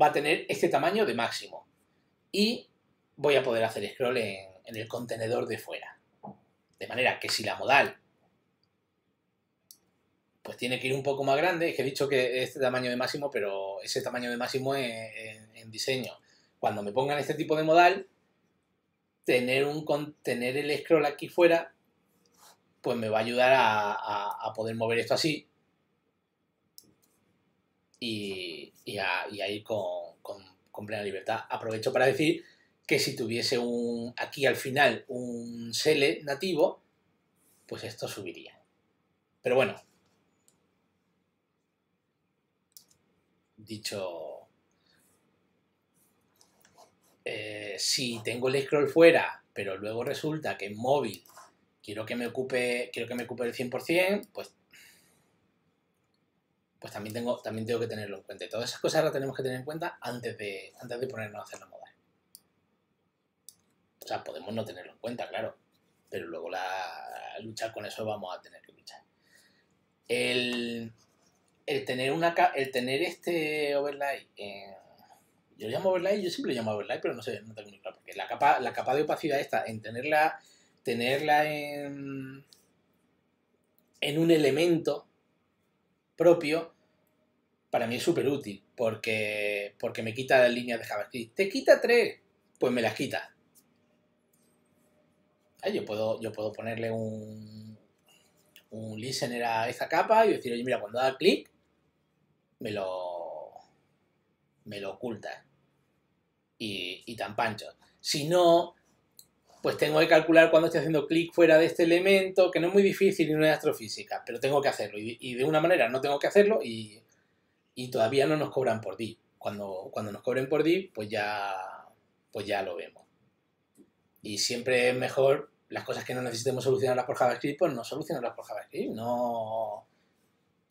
va a tener este tamaño de máximo y voy a poder hacer scroll en el contenedor de fuera. De manera que si la modal pues tiene que ir un poco más grande, es que he dicho que este tamaño de máximo, pero ese tamaño de máximo en diseño. Cuando me pongan este tipo de modal, tener el scroll aquí fuera, pues me va a ayudar a poder mover esto así y a ir con plena libertad. Aprovecho para decir que si tuviese aquí al final un SELE nativo, pues esto subiría. Pero bueno, dicho, si tengo el scroll fuera, pero luego resulta que en móvil quiero que me ocupe el 100%, pues también tengo que tenerlo en cuenta. Y todas esas cosas las tenemos que tener en cuenta antes de ponernos a hacer la modal. O sea, podemos no tenerlo en cuenta, claro, pero luego la lucha con eso vamos a tener que luchar. El tener este overlay, yo lo llamo overlay, yo siempre lo llamo overlay, pero no tengo ni claro, porque la capa de opacidad está en tenerla en un elemento propio, para mí es súper útil, porque me quita las líneas de JavaScript. ¿Te quita 3? Pues me las quita. Yo puedo ponerle un listener a esta capa y decir, oye, mira, cuando da clic, me lo oculta. Y tan pancho. Si no, pues tengo que calcular cuando estoy haciendo clic fuera de este elemento, que no es muy difícil y no es astrofísica, pero tengo que hacerlo. Y de una manera no tengo que hacerlo y todavía no nos cobran por D. Cuando nos cobren por D, pues ya lo vemos. Y siempre es mejor las cosas que no necesitemos solucionarlas por JavaScript, pues no solucionarlas por JavaScript. No.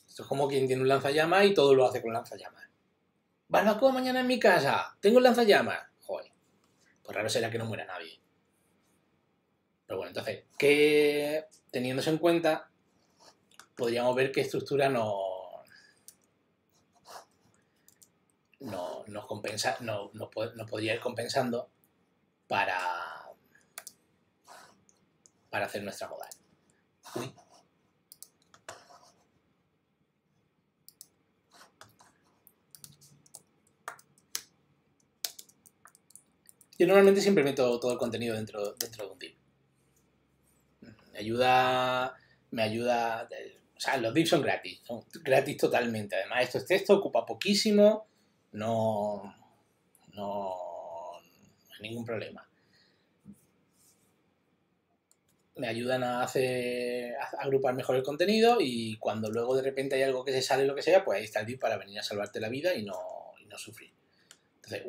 Esto es como quien tiene un lanzallamas y todo lo hace con lanzallamas. Vas loco, mañana en mi casa, tengo un lanzallamas. Joder, pues raro será que no muera nadie. Pero bueno, entonces, que teniéndose en cuenta, podríamos ver qué estructura nos podría ir compensando para hacer nuestra modal. Uy. Yo normalmente siempre meto todo el contenido dentro de un div. Me ayuda, o sea, los divs son gratis totalmente. Además, esto es texto, ocupa poquísimo, no hay ningún problema. Me ayudan a agrupar mejor el contenido y cuando luego de repente hay algo que se sale, lo que sea, pues ahí está el div para venir a salvarte la vida y no sufrir. Entonces,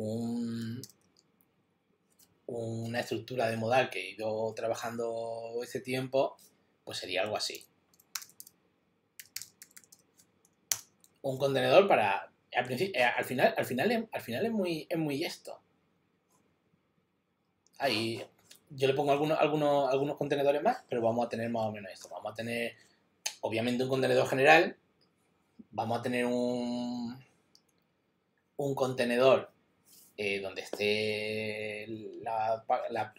una estructura de modal que he ido trabajando este tiempo, pues sería algo así. Un contenedor para... Al final es muy esto. Ahí, yo le pongo algunos contenedores más, pero vamos a tener más o menos esto. Vamos a tener, obviamente, un contenedor general. Vamos a tener un contenedor donde esté la capa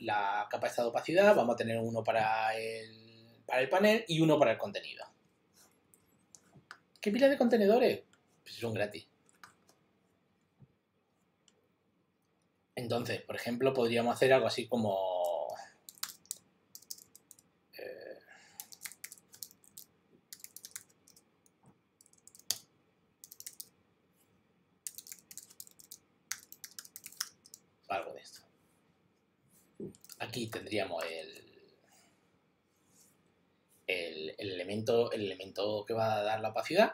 de estado de opacidad. Vamos a tener uno para el panel y uno para el contenido. ¿Qué pila de contenedores? Pues son gratis. Entonces, por ejemplo, podríamos hacer algo así como algo de esto. Aquí tendríamos el elemento que va a dar la opacidad.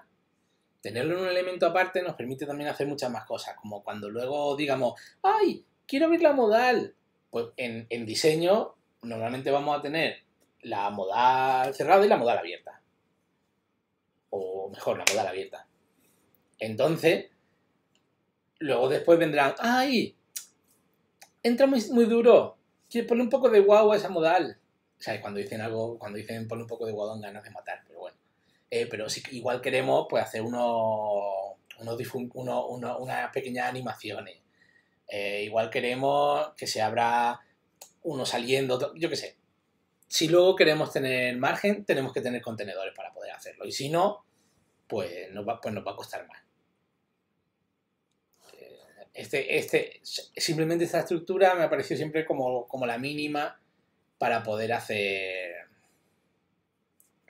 Tenerlo en un elemento aparte nos permite también hacer muchas más cosas, como cuando luego digamos, ¡ay! Quiero abrir la modal. Pues en diseño normalmente vamos a tener la modal cerrada y la modal abierta. O mejor, la modal abierta. Entonces, luego después vendrán, ¡ay! Entra muy, muy duro. Quiero poner un poco de guau a esa modal. O sea, cuando dicen ponle un poco de guadón, ganas de matar, pero bueno. Pero si igual queremos, pues, hacer unas pequeñas animaciones. Igual queremos que se abra uno saliendo, otro, yo qué sé. Si luego queremos tener margen, tenemos que tener contenedores para poder hacerlo. Y si no, pues nos va a costar más. Simplemente esta estructura me ha parecido siempre como la mínima para poder hacer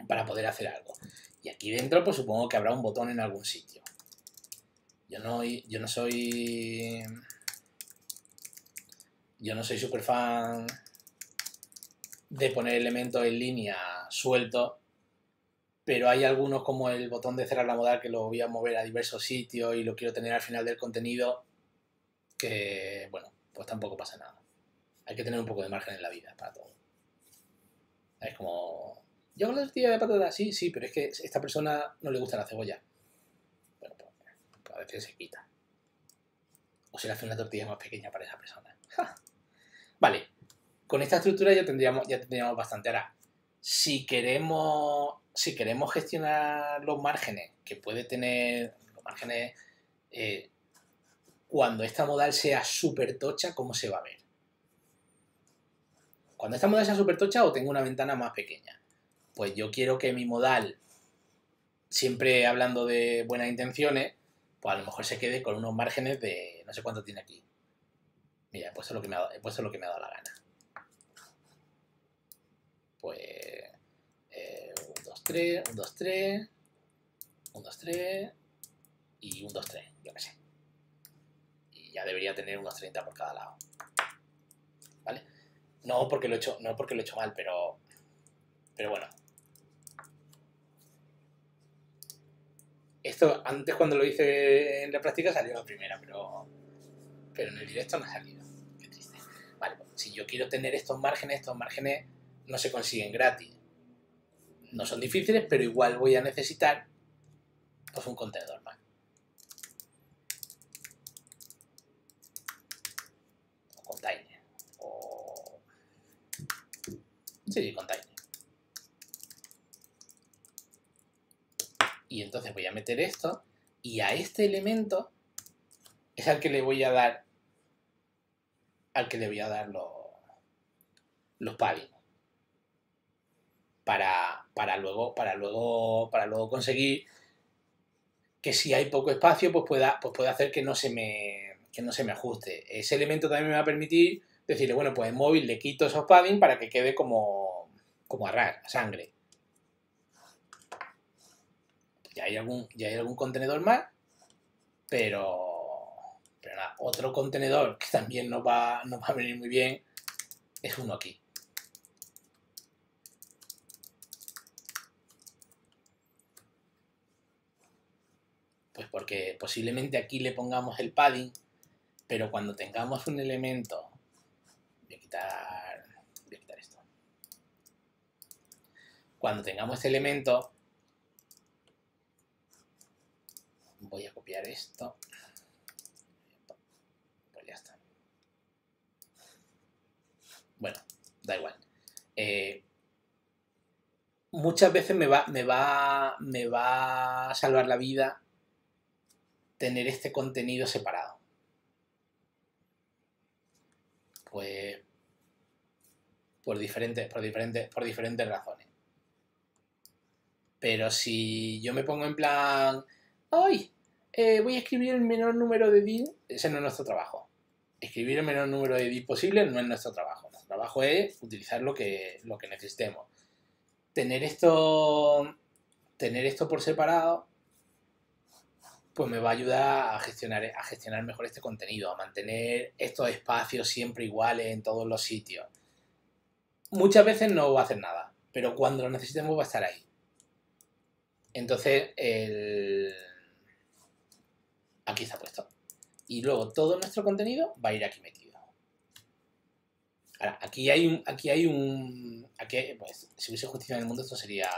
algo. Y aquí dentro, pues supongo que habrá un botón en algún sitio. Yo no soy super fan de poner elementos en línea sueltos, pero hay algunos como el botón de cerrar la modal que lo voy a mover a diversos sitios y lo quiero tener al final del contenido, que bueno, pues tampoco pasa nada. Hay que tener un poco de margen en la vida para todo. Es como... Yo con la tortilla de patata, sí, pero es que a esta persona no le gusta la cebolla. Bueno, pues a veces se quita. O se le hace una tortilla más pequeña para esa persona. ¡Ja! Vale, con esta estructura ya tendríamos bastante. Ahora, si queremos gestionar los márgenes que puede tener, los márgenes, cuando esta modal sea súper tocha, ¿cómo se va a ver? Cuando esta modal sea súper tocha o tengo una ventana más pequeña. Pues yo quiero que mi modal, siempre hablando de buenas intenciones, pues a lo mejor se quede con unos márgenes de no sé cuánto tiene aquí. Mira, he puesto lo que me ha dado la gana. Pues 1, 2, 3, 1, 2, 3, 1, 2, 3 y 1, 2, 3, yo qué sé. Y ya debería tener unos 30 por cada lado. ¿Vale? No porque lo he hecho, no porque lo he hecho mal, pero bueno. Esto antes cuando lo hice en la práctica salió la primera, pero en el directo no ha salido. Qué triste. Vale, pues, si yo quiero tener estos márgenes no se consiguen gratis. No son difíciles, pero igual voy a necesitar pues, un contenedor más. O container. O... sí, container. Y entonces voy a meter esto y a este elemento es al que le voy a dar los paddings para luego conseguir que si hay poco espacio pues pueda hacer que no se me ajuste. Ese elemento también me va a permitir decirle, bueno, pues en móvil le quito esos paddings para que quede como a sangre. Ya hay algún contenedor más, pero nada, otro contenedor que también nos va a venir muy bien es uno aquí. Pues porque posiblemente aquí le pongamos el padding, pero cuando tengamos un elemento, voy a quitar esto. Cuando tengamos este elemento, voy a copiar esto. Pues ya está. Bueno, da igual. Muchas veces me va a salvar la vida tener este contenido separado. Pues por diferentes razones. Pero si yo me pongo en plan, ¡ay! Voy a escribir el menor número de DID. Ese no es nuestro trabajo. Escribir el menor número de DID posible no es nuestro trabajo. Nuestro trabajo es utilizar lo que necesitemos. Tener esto por separado pues me va a ayudar a gestionar mejor este contenido, a mantener estos espacios siempre iguales en todos los sitios. Muchas veces no va a hacer nada, pero cuando lo necesitemos va a estar ahí. Entonces, aquí está puesto. Y luego todo nuestro contenido va a ir aquí metido. Ahora, pues, si hubiese justicia en el mundo, esto sería...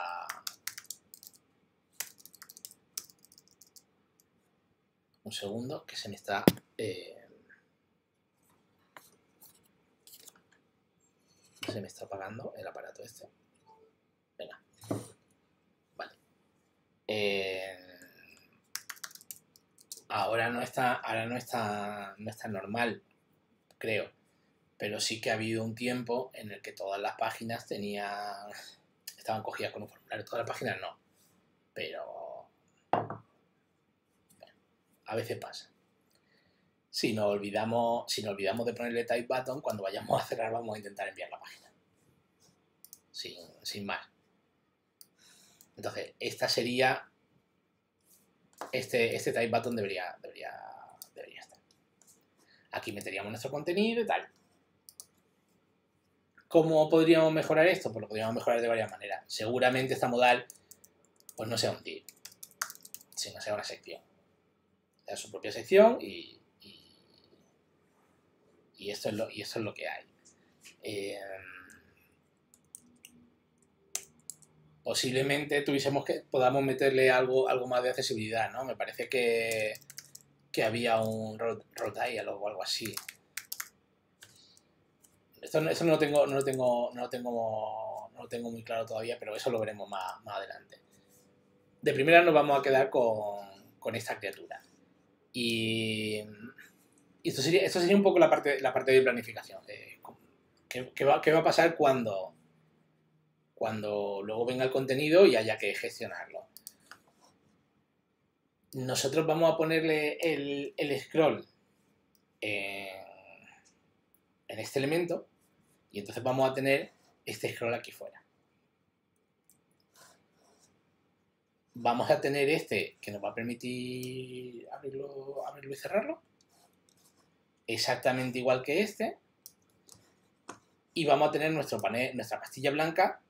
Un segundo, que se me está... se me está apagando el aparato este. Venga. Vale. Ahora no está normal, creo. Pero sí que ha habido un tiempo en el que todas las páginas estaban cogidas con un formulario. Todas las páginas no. Pero bueno, a veces pasa. Si nos olvidamos de ponerle type button, cuando vayamos a cerrar vamos a intentar enviar la página. Sin más. Entonces, esta sería... Este type button debería estar. Aquí meteríamos nuestro contenido y tal. ¿Cómo podríamos mejorar esto? Pues lo podríamos mejorar de varias maneras. Seguramente esta modal pues no sea un div, sino sea una sección. Sea su propia sección y esto es lo que hay. Posiblemente podamos meterle algo más de accesibilidad, ¿no? Me parece que había un road dialog o algo así. Esto no lo tengo muy claro todavía, pero eso lo veremos más adelante. De primera nos vamos a quedar con esta criatura. Y esto sería un poco la parte de planificación. ¿Qué va a pasar cuando luego venga el contenido y haya que gestionarlo? Nosotros vamos a ponerle el scroll en este elemento y entonces vamos a tener este scroll aquí fuera. vamos a tener este que nos va a permitir abrirlo y cerrarlo, exactamente igual que este, y vamos a tener nuestro panel, nuestra pastilla blanca,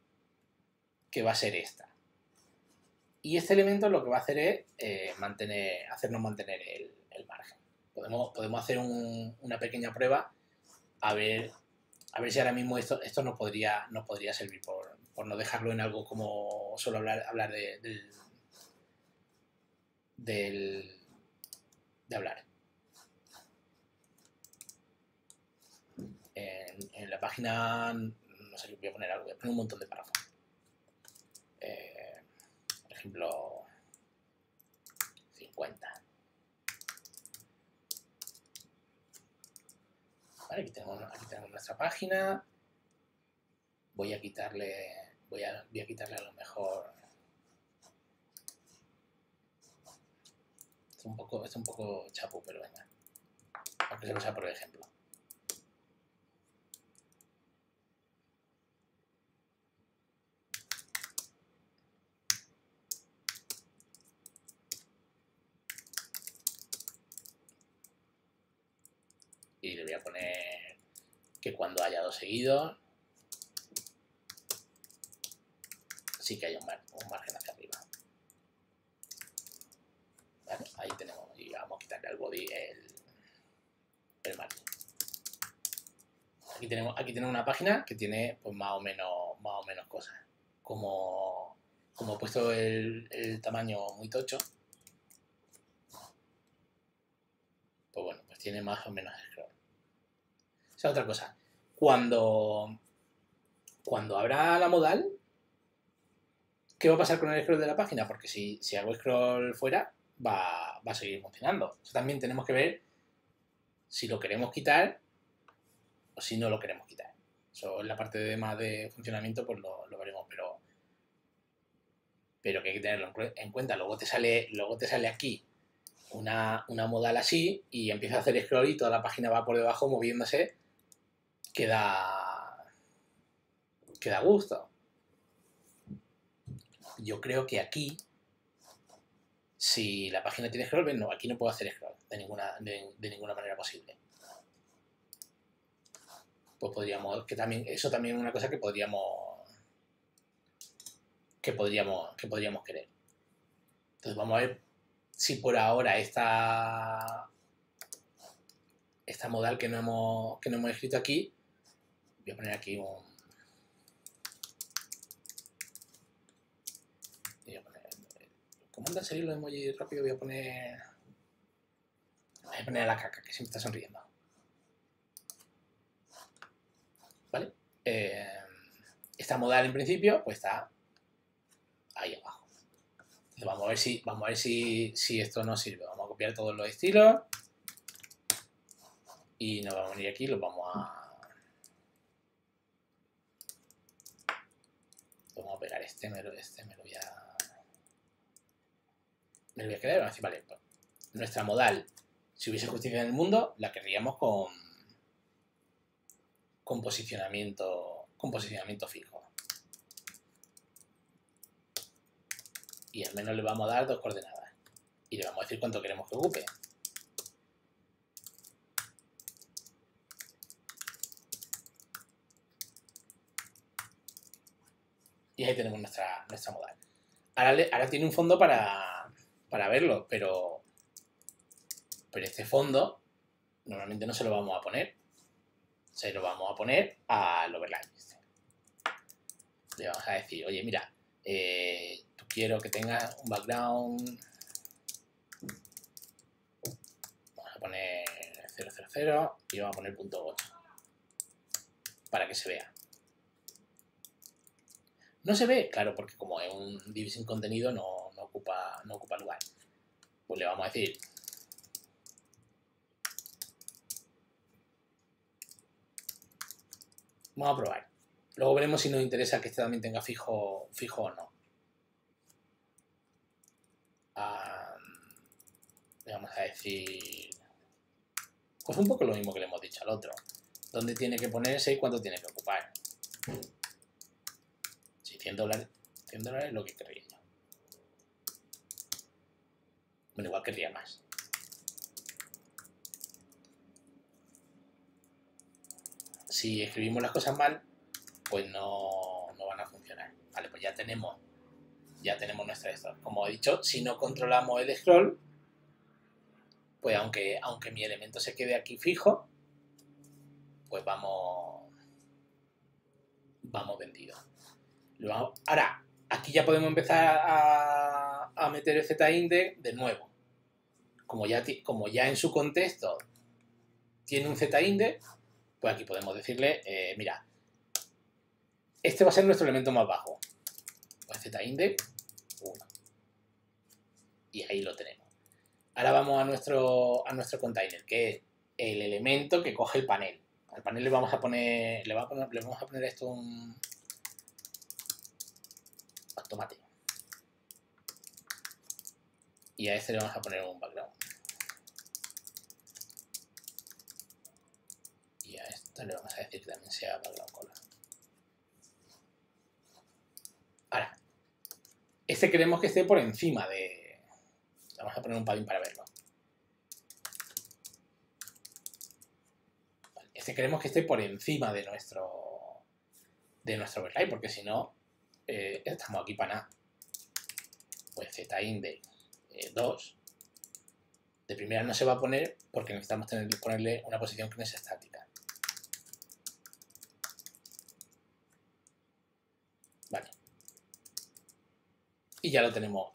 que va a ser esta. Y este elemento lo que va a hacer es hacernos mantener el margen. Podemos hacer una pequeña prueba a ver si ahora mismo esto nos podría servir por no dejarlo en algo como solo hablar de hablar. En la página, no sé, voy a poner algo, voy a poner un montón de párrafos. Por ejemplo, 50. Vale, aquí tenemos nuestra página. Voy a quitarle a lo mejor. Esto es un poco chapu, pero venga. Aunque se usa por ejemplo. Y le voy a poner que cuando haya dos seguidos sí que haya un margen hacia arriba. ¿Vale? Ahí tenemos, y vamos a quitarle al body el margen. Aquí tenemos una página que tiene pues más o menos cosas. Como he puesto el tamaño muy tocho, pues bueno, pues tiene más o menos scroll. O sea, otra cosa, cuando abra la modal, ¿qué va a pasar con el scroll de la página? Porque si hago scroll fuera, va a seguir funcionando. O sea, también tenemos que ver si lo queremos quitar o si no lo queremos quitar. Eso es la parte más de funcionamiento, pues lo veremos, pero que hay que tenerlo en cuenta. Luego te sale aquí una modal así y empieza a hacer scroll y toda la página va por debajo moviéndose, queda gusto. Yo creo que aquí, si la página tiene scroll, no, aquí no puedo hacer scroll de ninguna manera posible. Pues podríamos, eso también es una cosa que podríamos querer. Entonces vamos a ver si por ahora esta modal que no hemos escrito aquí, voy a poner aquí como andan salir los emojis rápido, voy a poner a la caca, que siempre está sonriendo. ¿Vale? Esta modal en principio pues está ahí abajo. Vamos a ver si esto nos sirve. Vamos a copiar todos los estilos y nos vamos a venir aquí, vamos a pegar este me lo voy a quedar. Vamos a decir, vale, pues, nuestra modal, si hubiese justicia en el mundo, la querríamos con posicionamiento fijo. Y al menos le vamos a dar dos coordenadas. Y le vamos a decir cuánto queremos que ocupe. Y ahí tenemos nuestra modal. Ahora tiene un fondo para verlo, pero este fondo normalmente no se lo vamos a poner. Se lo vamos a poner al overlay. Le vamos a decir, oye, mira, quiero que tenga un background, vamos a poner 000 y vamos a poner .8 para que se vea. No se ve, claro, porque como es un div sin contenido no ocupa lugar. Pues le vamos a decir vamos a probar. Luego veremos si nos interesa que este también tenga fijo o no. Le vamos a decir pues un poco lo mismo que le hemos dicho al otro, dónde tiene que ponerse y cuánto tiene que ocupar. Sí, $100 lo que querría yo. Bueno, igual querría más. Si escribimos las cosas mal, pues no van a funcionar. Vale, pues ya tenemos nuestra scroll. Como he dicho, si no controlamos el scroll, pues aunque mi elemento se quede aquí fijo, pues vamos vendidos. Ahora, aquí ya podemos empezar a meter el z-index de nuevo. Como ya en su contexto tiene un z-index, pues aquí podemos decirle, mira, este va a ser nuestro elemento más bajo. Pues z-index 1. Y ahí lo tenemos. Ahora vamos a nuestro container, que es el elemento que coge el panel. Al panel le vamos a poner, esto un automático. Y a este le vamos a poner un background. Y a esto le vamos a decir que también sea background color. Ahora, este queremos que esté por encima de... Vamos a poner un padding para verlo. Este queremos que esté por encima de nuestro overlay, porque si no, estamos aquí para nada. Pues z-index 2. De primera no se va a poner porque necesitamos ponerle una posición que no es estática. Vale. Y ya lo tenemos.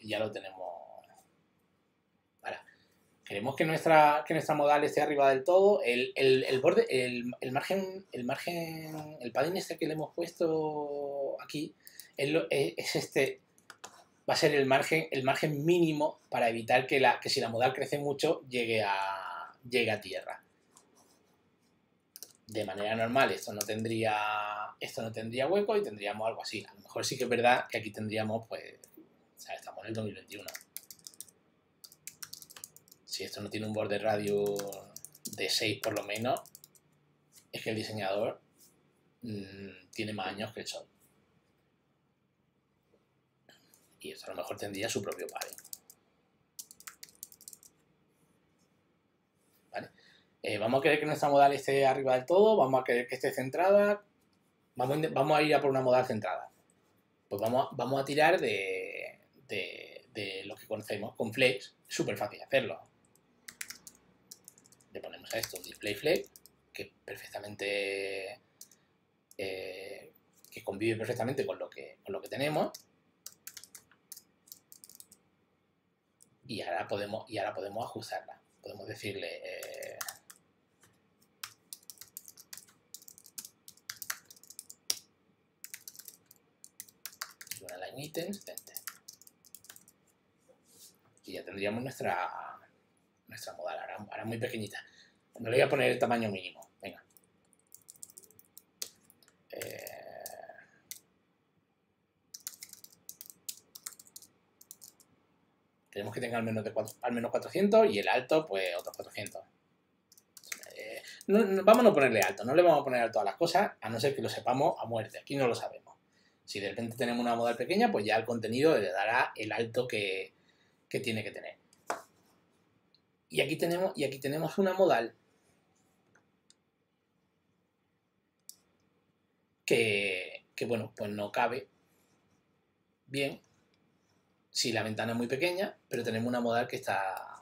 Queremos que nuestra modal esté arriba del todo. El borde, el margen, el padding este que le hemos puesto aquí es este. Va a ser el margen mínimo para evitar que si la modal crece mucho llegue a tierra. De manera normal esto no tendría hueco y tendríamos algo así. A lo mejor sí que es verdad que aquí tendríamos, pues, o sea, estamos en el 2021. Si esto no tiene un border radius de 6 por lo menos, es que el diseñador tiene más años que el sol. Y esto a lo mejor tendría su propio padding. ¿Vale? Vamos a querer que nuestra modal esté arriba del todo, vamos a querer que esté centrada, vamos a ir a por una modal centrada. Pues vamos a tirar de lo que conocemos con flex, súper fácil hacerlo. Le ponemos a esto un display flex que perfectamente que convive perfectamente con lo que tenemos, y ahora podemos ajustarla. Podemos decirle una line items, y ya tendríamos nuestra modal. Ahora muy pequeñita. No le voy a poner el tamaño mínimo. Venga. Queremos que tenga al menos 400 y el alto, pues, otros 400. Vamos a ponerle alto. No le vamos a poner alto a las cosas, a no ser que lo sepamos a muerte. Aquí no lo sabemos. Si de repente tenemos una modal pequeña, pues ya el contenido le dará el alto que tiene que tener. Y aquí tenemos una modal que bueno, pues no cabe bien si la ventana es muy pequeña, pero tenemos una modal que está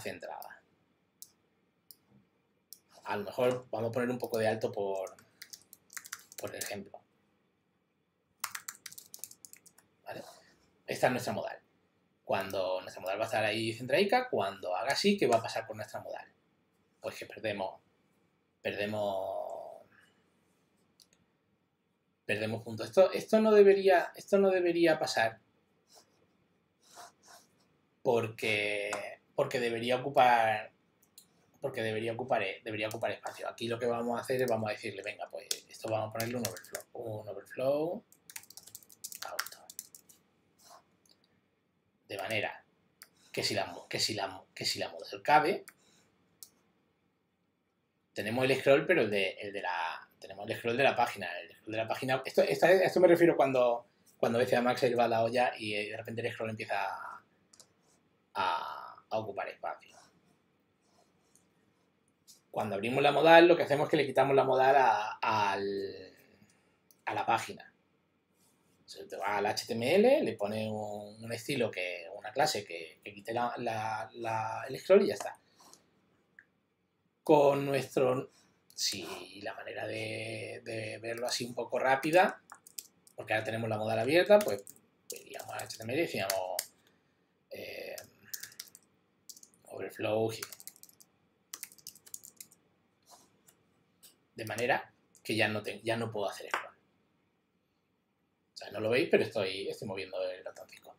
centrada. A lo mejor vamos a poner un poco de alto por ejemplo. ¿Vale? Esta es nuestra modal. Cuando nuestra modal va a estar ahí centraica, cuando haga así, ¿qué va a pasar con nuestra modal? Pues que perdemos puntos. Esto no debería pasar porque debería ocupar espacio. Aquí lo que vamos a hacer es vamos a decirle, venga, pues esto vamos a ponerle un overflow. De manera que si la modal cabe, tenemos el scroll, pero tenemos el scroll de la página. Esto me refiero cuando cuando ves a Max se va la olla y de repente el scroll empieza a ocupar espacio. Cuando abrimos la modal, lo que hacemos es que le quitamos la modal a la página. Se va al HTML, le pone un estilo, una clase que quite el scroll y ya está. Con nuestro... Sí, la manera de verlo así un poco rápida, porque ahora tenemos la modal abierta, pues iríamos al HTML y decíamos overflow. De manera que ya no puedo hacer scroll. O sea, no lo veis, pero estoy moviendo el botoncito.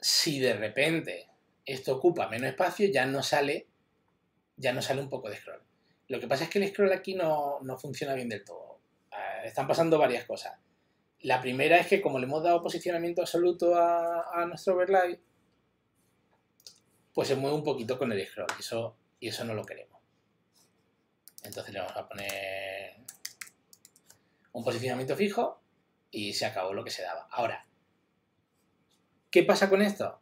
Si de repente esto ocupa menos espacio, ya no sale un poco de scroll. Lo que pasa es que el scroll aquí no funciona bien del todo. Están pasando varias cosas. La primera es que como le hemos dado posicionamiento absoluto a nuestro overlay, pues se mueve un poquito con el scroll. Y eso no lo queremos. Entonces le vamos a poner un posicionamiento fijo y se acabó lo que se daba. Ahora, ¿qué pasa con esto?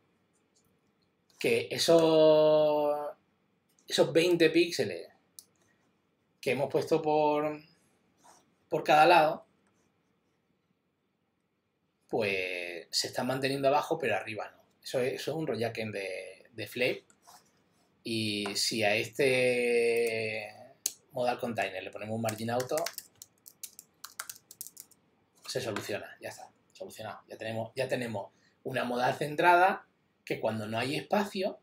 Que esos 20 píxeles que hemos puesto por cada lado, pues se están manteniendo abajo, pero arriba no. Eso es un rollback de Flake. Y si a este... modal container, le ponemos un margin auto, se soluciona, ya está, solucionado. Ya tenemos una modal centrada que cuando no hay espacio,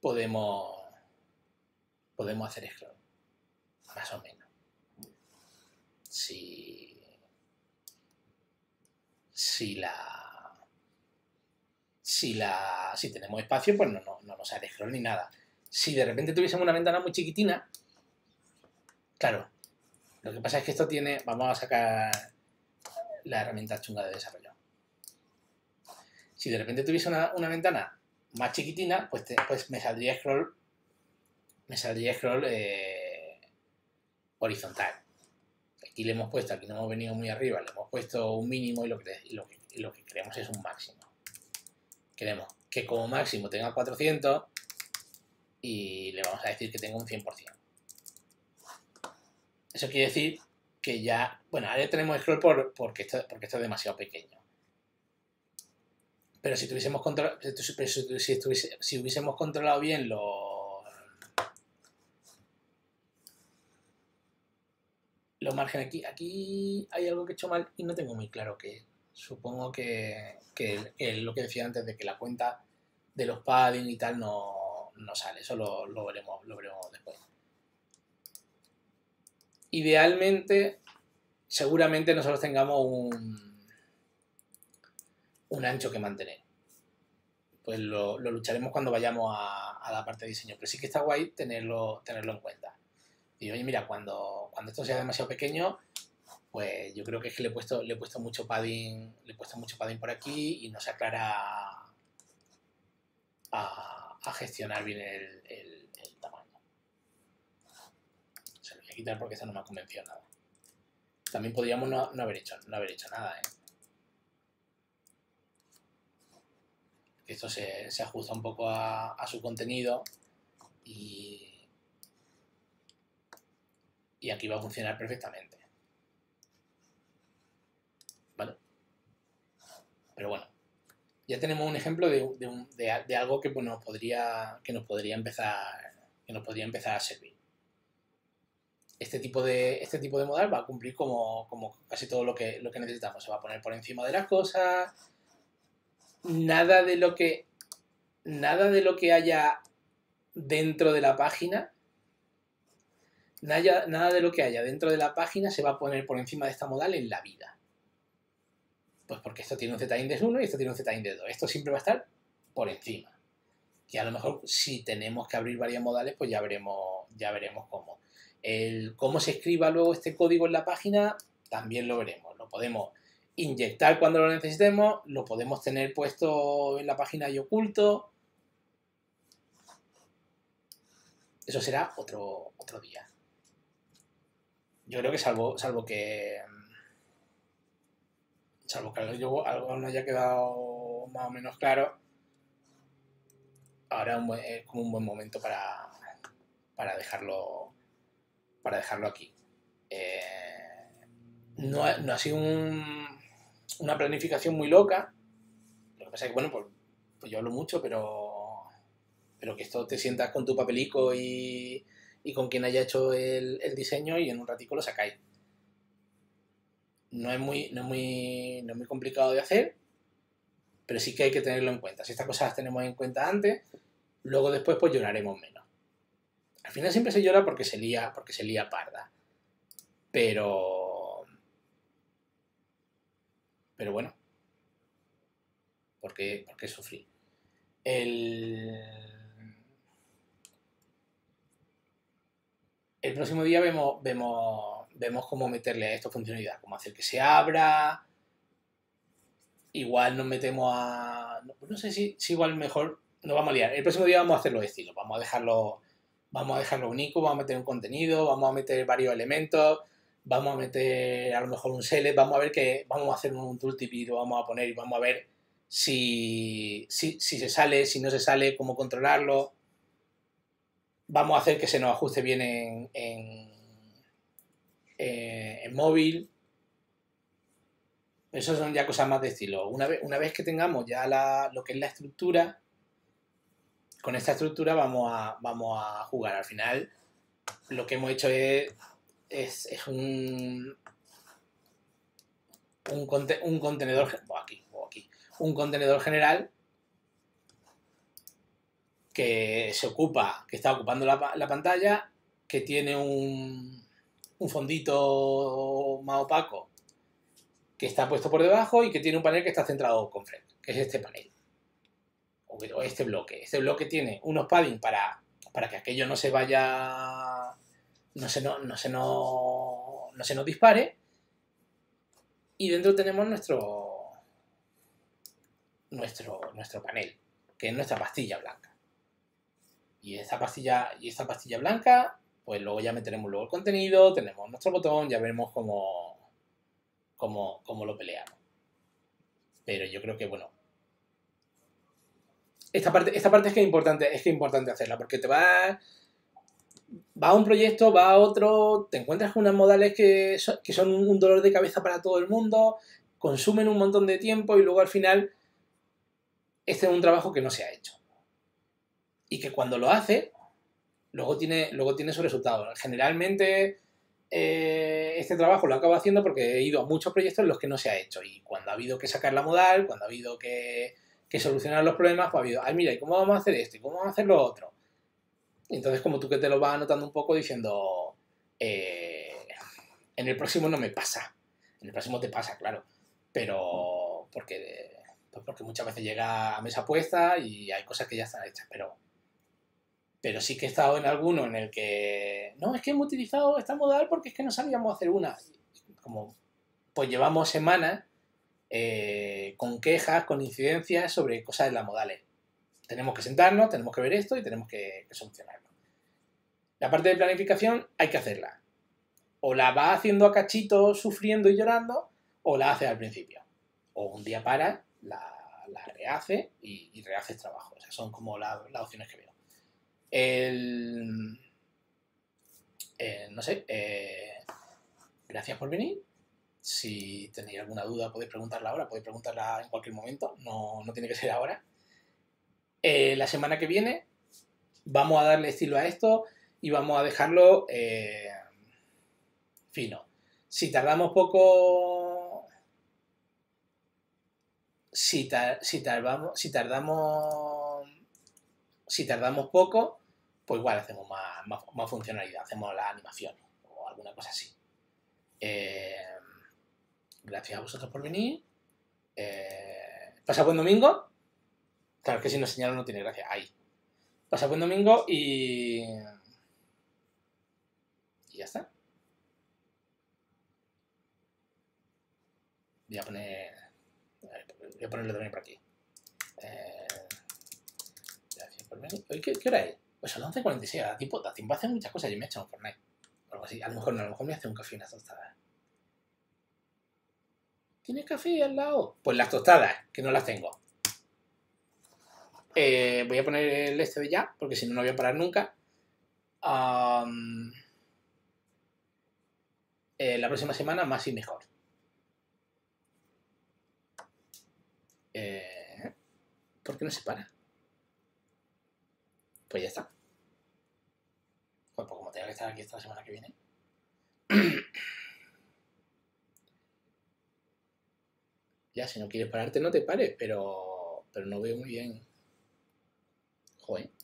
podemos hacer scroll, más o menos. Si tenemos espacio, pues no nos sale scroll ni nada. Si de repente tuviésemos una ventana muy chiquitina, claro, lo que pasa es que esto tiene... Vamos a sacar la herramienta chunga de desarrollo. Si de repente tuviese una ventana más chiquitina, pues me saldría scroll horizontal. Aquí no hemos venido muy arriba, le hemos puesto un mínimo y lo que queremos es un máximo. Queremos que como máximo tenga 400 y le vamos a decir que tenga un 100%. Eso quiere decir que ya... Bueno, ahora ya tenemos scroll porque esto es demasiado pequeño. Pero si hubiésemos controlado bien los márgenes... Aquí hay algo que he hecho mal y no tengo muy claro qué es. Supongo que lo que decía antes de que la cuenta de los padding y tal no sale. Eso lo veremos después. Idealmente, seguramente nosotros tengamos un ancho que mantener. Pues lo lucharemos cuando vayamos a la parte de diseño. Pero sí que está guay tenerlo en cuenta. Y oye, mira, cuando esto sea demasiado pequeño... Pues yo creo que es que le he puesto mucho padding. Le he puesto mucho padding por aquí y no se aclara a gestionar bien el tamaño. Se lo voy a quitar porque esto no me ha convencido nada. También podríamos no haber hecho nada, ¿eh? Esto se ajusta un poco a su contenido y aquí va a funcionar perfectamente. Pero bueno, ya tenemos un ejemplo de algo que nos podría empezar a servir. Este tipo de modal va a cumplir como casi todo lo que necesitamos. Se va a poner por encima de las cosas. Nada de lo que haya dentro de la página. Nada de lo que haya dentro de la página se va a poner por encima de esta modal en la vida. Pues porque esto tiene un z-index 1 y esto tiene un z-index 2. Esto siempre va a estar por encima. Que a lo mejor si tenemos que abrir varias modales, pues ya veremos cómo. Cómo se escriba luego este código en la página, también lo veremos. Lo podemos inyectar cuando lo necesitemos, lo podemos tener puesto en la página y oculto. Eso será otro día. Yo creo que salvo que algo no haya quedado más o menos claro, ahora es como un buen momento para dejarlo aquí. No ha sido una planificación muy loca. Lo que pasa es que, bueno, pues yo hablo mucho, pero que esto te sientas con tu papelico y con quien haya hecho el diseño y en un ratico lo sacáis. No es muy complicado de hacer, pero sí que hay que tenerlo en cuenta. Si estas cosas las tenemos en cuenta antes, luego después pues lloraremos menos. Al final siempre se llora porque se lía parda. Pero bueno, ¿por qué sufrí? El próximo día vemos cómo meterle a esto funcionalidad, cómo hacer que se abra. Igual nos metemos a... No sé si igual mejor nos vamos a liar. El próximo día vamos a hacer los estilos, vamos a dejarlo único, vamos a meter un contenido, vamos a meter varios elementos, vamos a meter a lo mejor un select, vamos a hacer un tooltip y lo vamos a poner y vamos a ver si se sale, si no se sale, cómo controlarlo. Vamos a hacer que se nos ajuste bien en móvil. Eso son ya cosas más de estilo. Una vez que tengamos ya lo que es la estructura, con esta estructura vamos a jugar. Al final lo que hemos hecho es un contenedor un contenedor general que está ocupando la pantalla, que tiene un fondito más opaco que está puesto por debajo y que tiene un panel que está centrado con frente, que es este panel o este bloque. Este bloque tiene unos padding para que aquello no se vaya, no se nos dispare, y dentro tenemos nuestro panel, que es nuestra pastilla blanca. Y esta pastilla blanca, pues luego ya meteremos luego el contenido, tenemos nuestro botón, ya veremos cómo lo peleamos. Pero yo creo que, bueno, esta parte es importante hacerla, porque te vas a un proyecto, vas a otro, te encuentras con unas modales que son un dolor de cabeza para todo el mundo, consumen un montón de tiempo y luego al final este es un trabajo que no se ha hecho. Y que cuando lo hace, luego tiene su resultado. Generalmente este trabajo lo acabo haciendo porque he ido a muchos proyectos en los que no se ha hecho. Y cuando ha habido que sacar la modal, cuando ha habido que solucionar los problemas, pues ha habido, ay, mira, ¿y cómo vamos a hacer esto? ¿Y cómo vamos a hacer lo otro? Y entonces, como tú que te lo vas anotando un poco diciendo, en el próximo no me pasa. En el próximo te pasa, claro. Pero porque muchas veces llega a mesa puesta y hay cosas que ya están hechas, pero sí que he estado en alguno en el que... No, es que hemos utilizado esta modal porque es que no sabíamos hacer una. Como, pues llevamos semanas con quejas, con incidencias sobre cosas de las modales. Tenemos que sentarnos, tenemos que ver esto y tenemos que solucionarlo. La parte de planificación hay que hacerla. O la va haciendo a cachitos, sufriendo y llorando, o la hace al principio. O un día para, la rehace y rehaces trabajo. O sea, son como las opciones que veo. No sé, gracias por venir. Si tenéis alguna duda podéis preguntarla ahora, podéis preguntarla en cualquier momento, no tiene que ser ahora. La semana que viene vamos a darle estilo a esto y vamos a dejarlo fino. Si tardamos poco, pues igual hacemos más funcionalidad, hacemos las animaciones o alguna cosa así. Gracias a vosotros por venir. Pasad buen domingo. Claro que si no señalo no tiene gracia. Ahí. Pasad buen domingo y ya está. Voy a ponerlo también por aquí. ¿Qué hora es? Pues son 11:46, da tiempo a hacer muchas cosas. Yo me he echado un Fortnite. algo así. A lo mejor no, a lo mejor me hace un café y unas tostadas. ¿Tienes café al lado? Pues las tostadas, que no las tengo. Voy a poner el este de ya, porque si no, no voy a parar nunca. La próxima semana más y mejor. ¿Por qué no se para? Pues ya está. Pues como tengo que estar aquí hasta la semana que viene. Ya, si no quieres pararte, no te pares, pero no veo muy bien. Joder.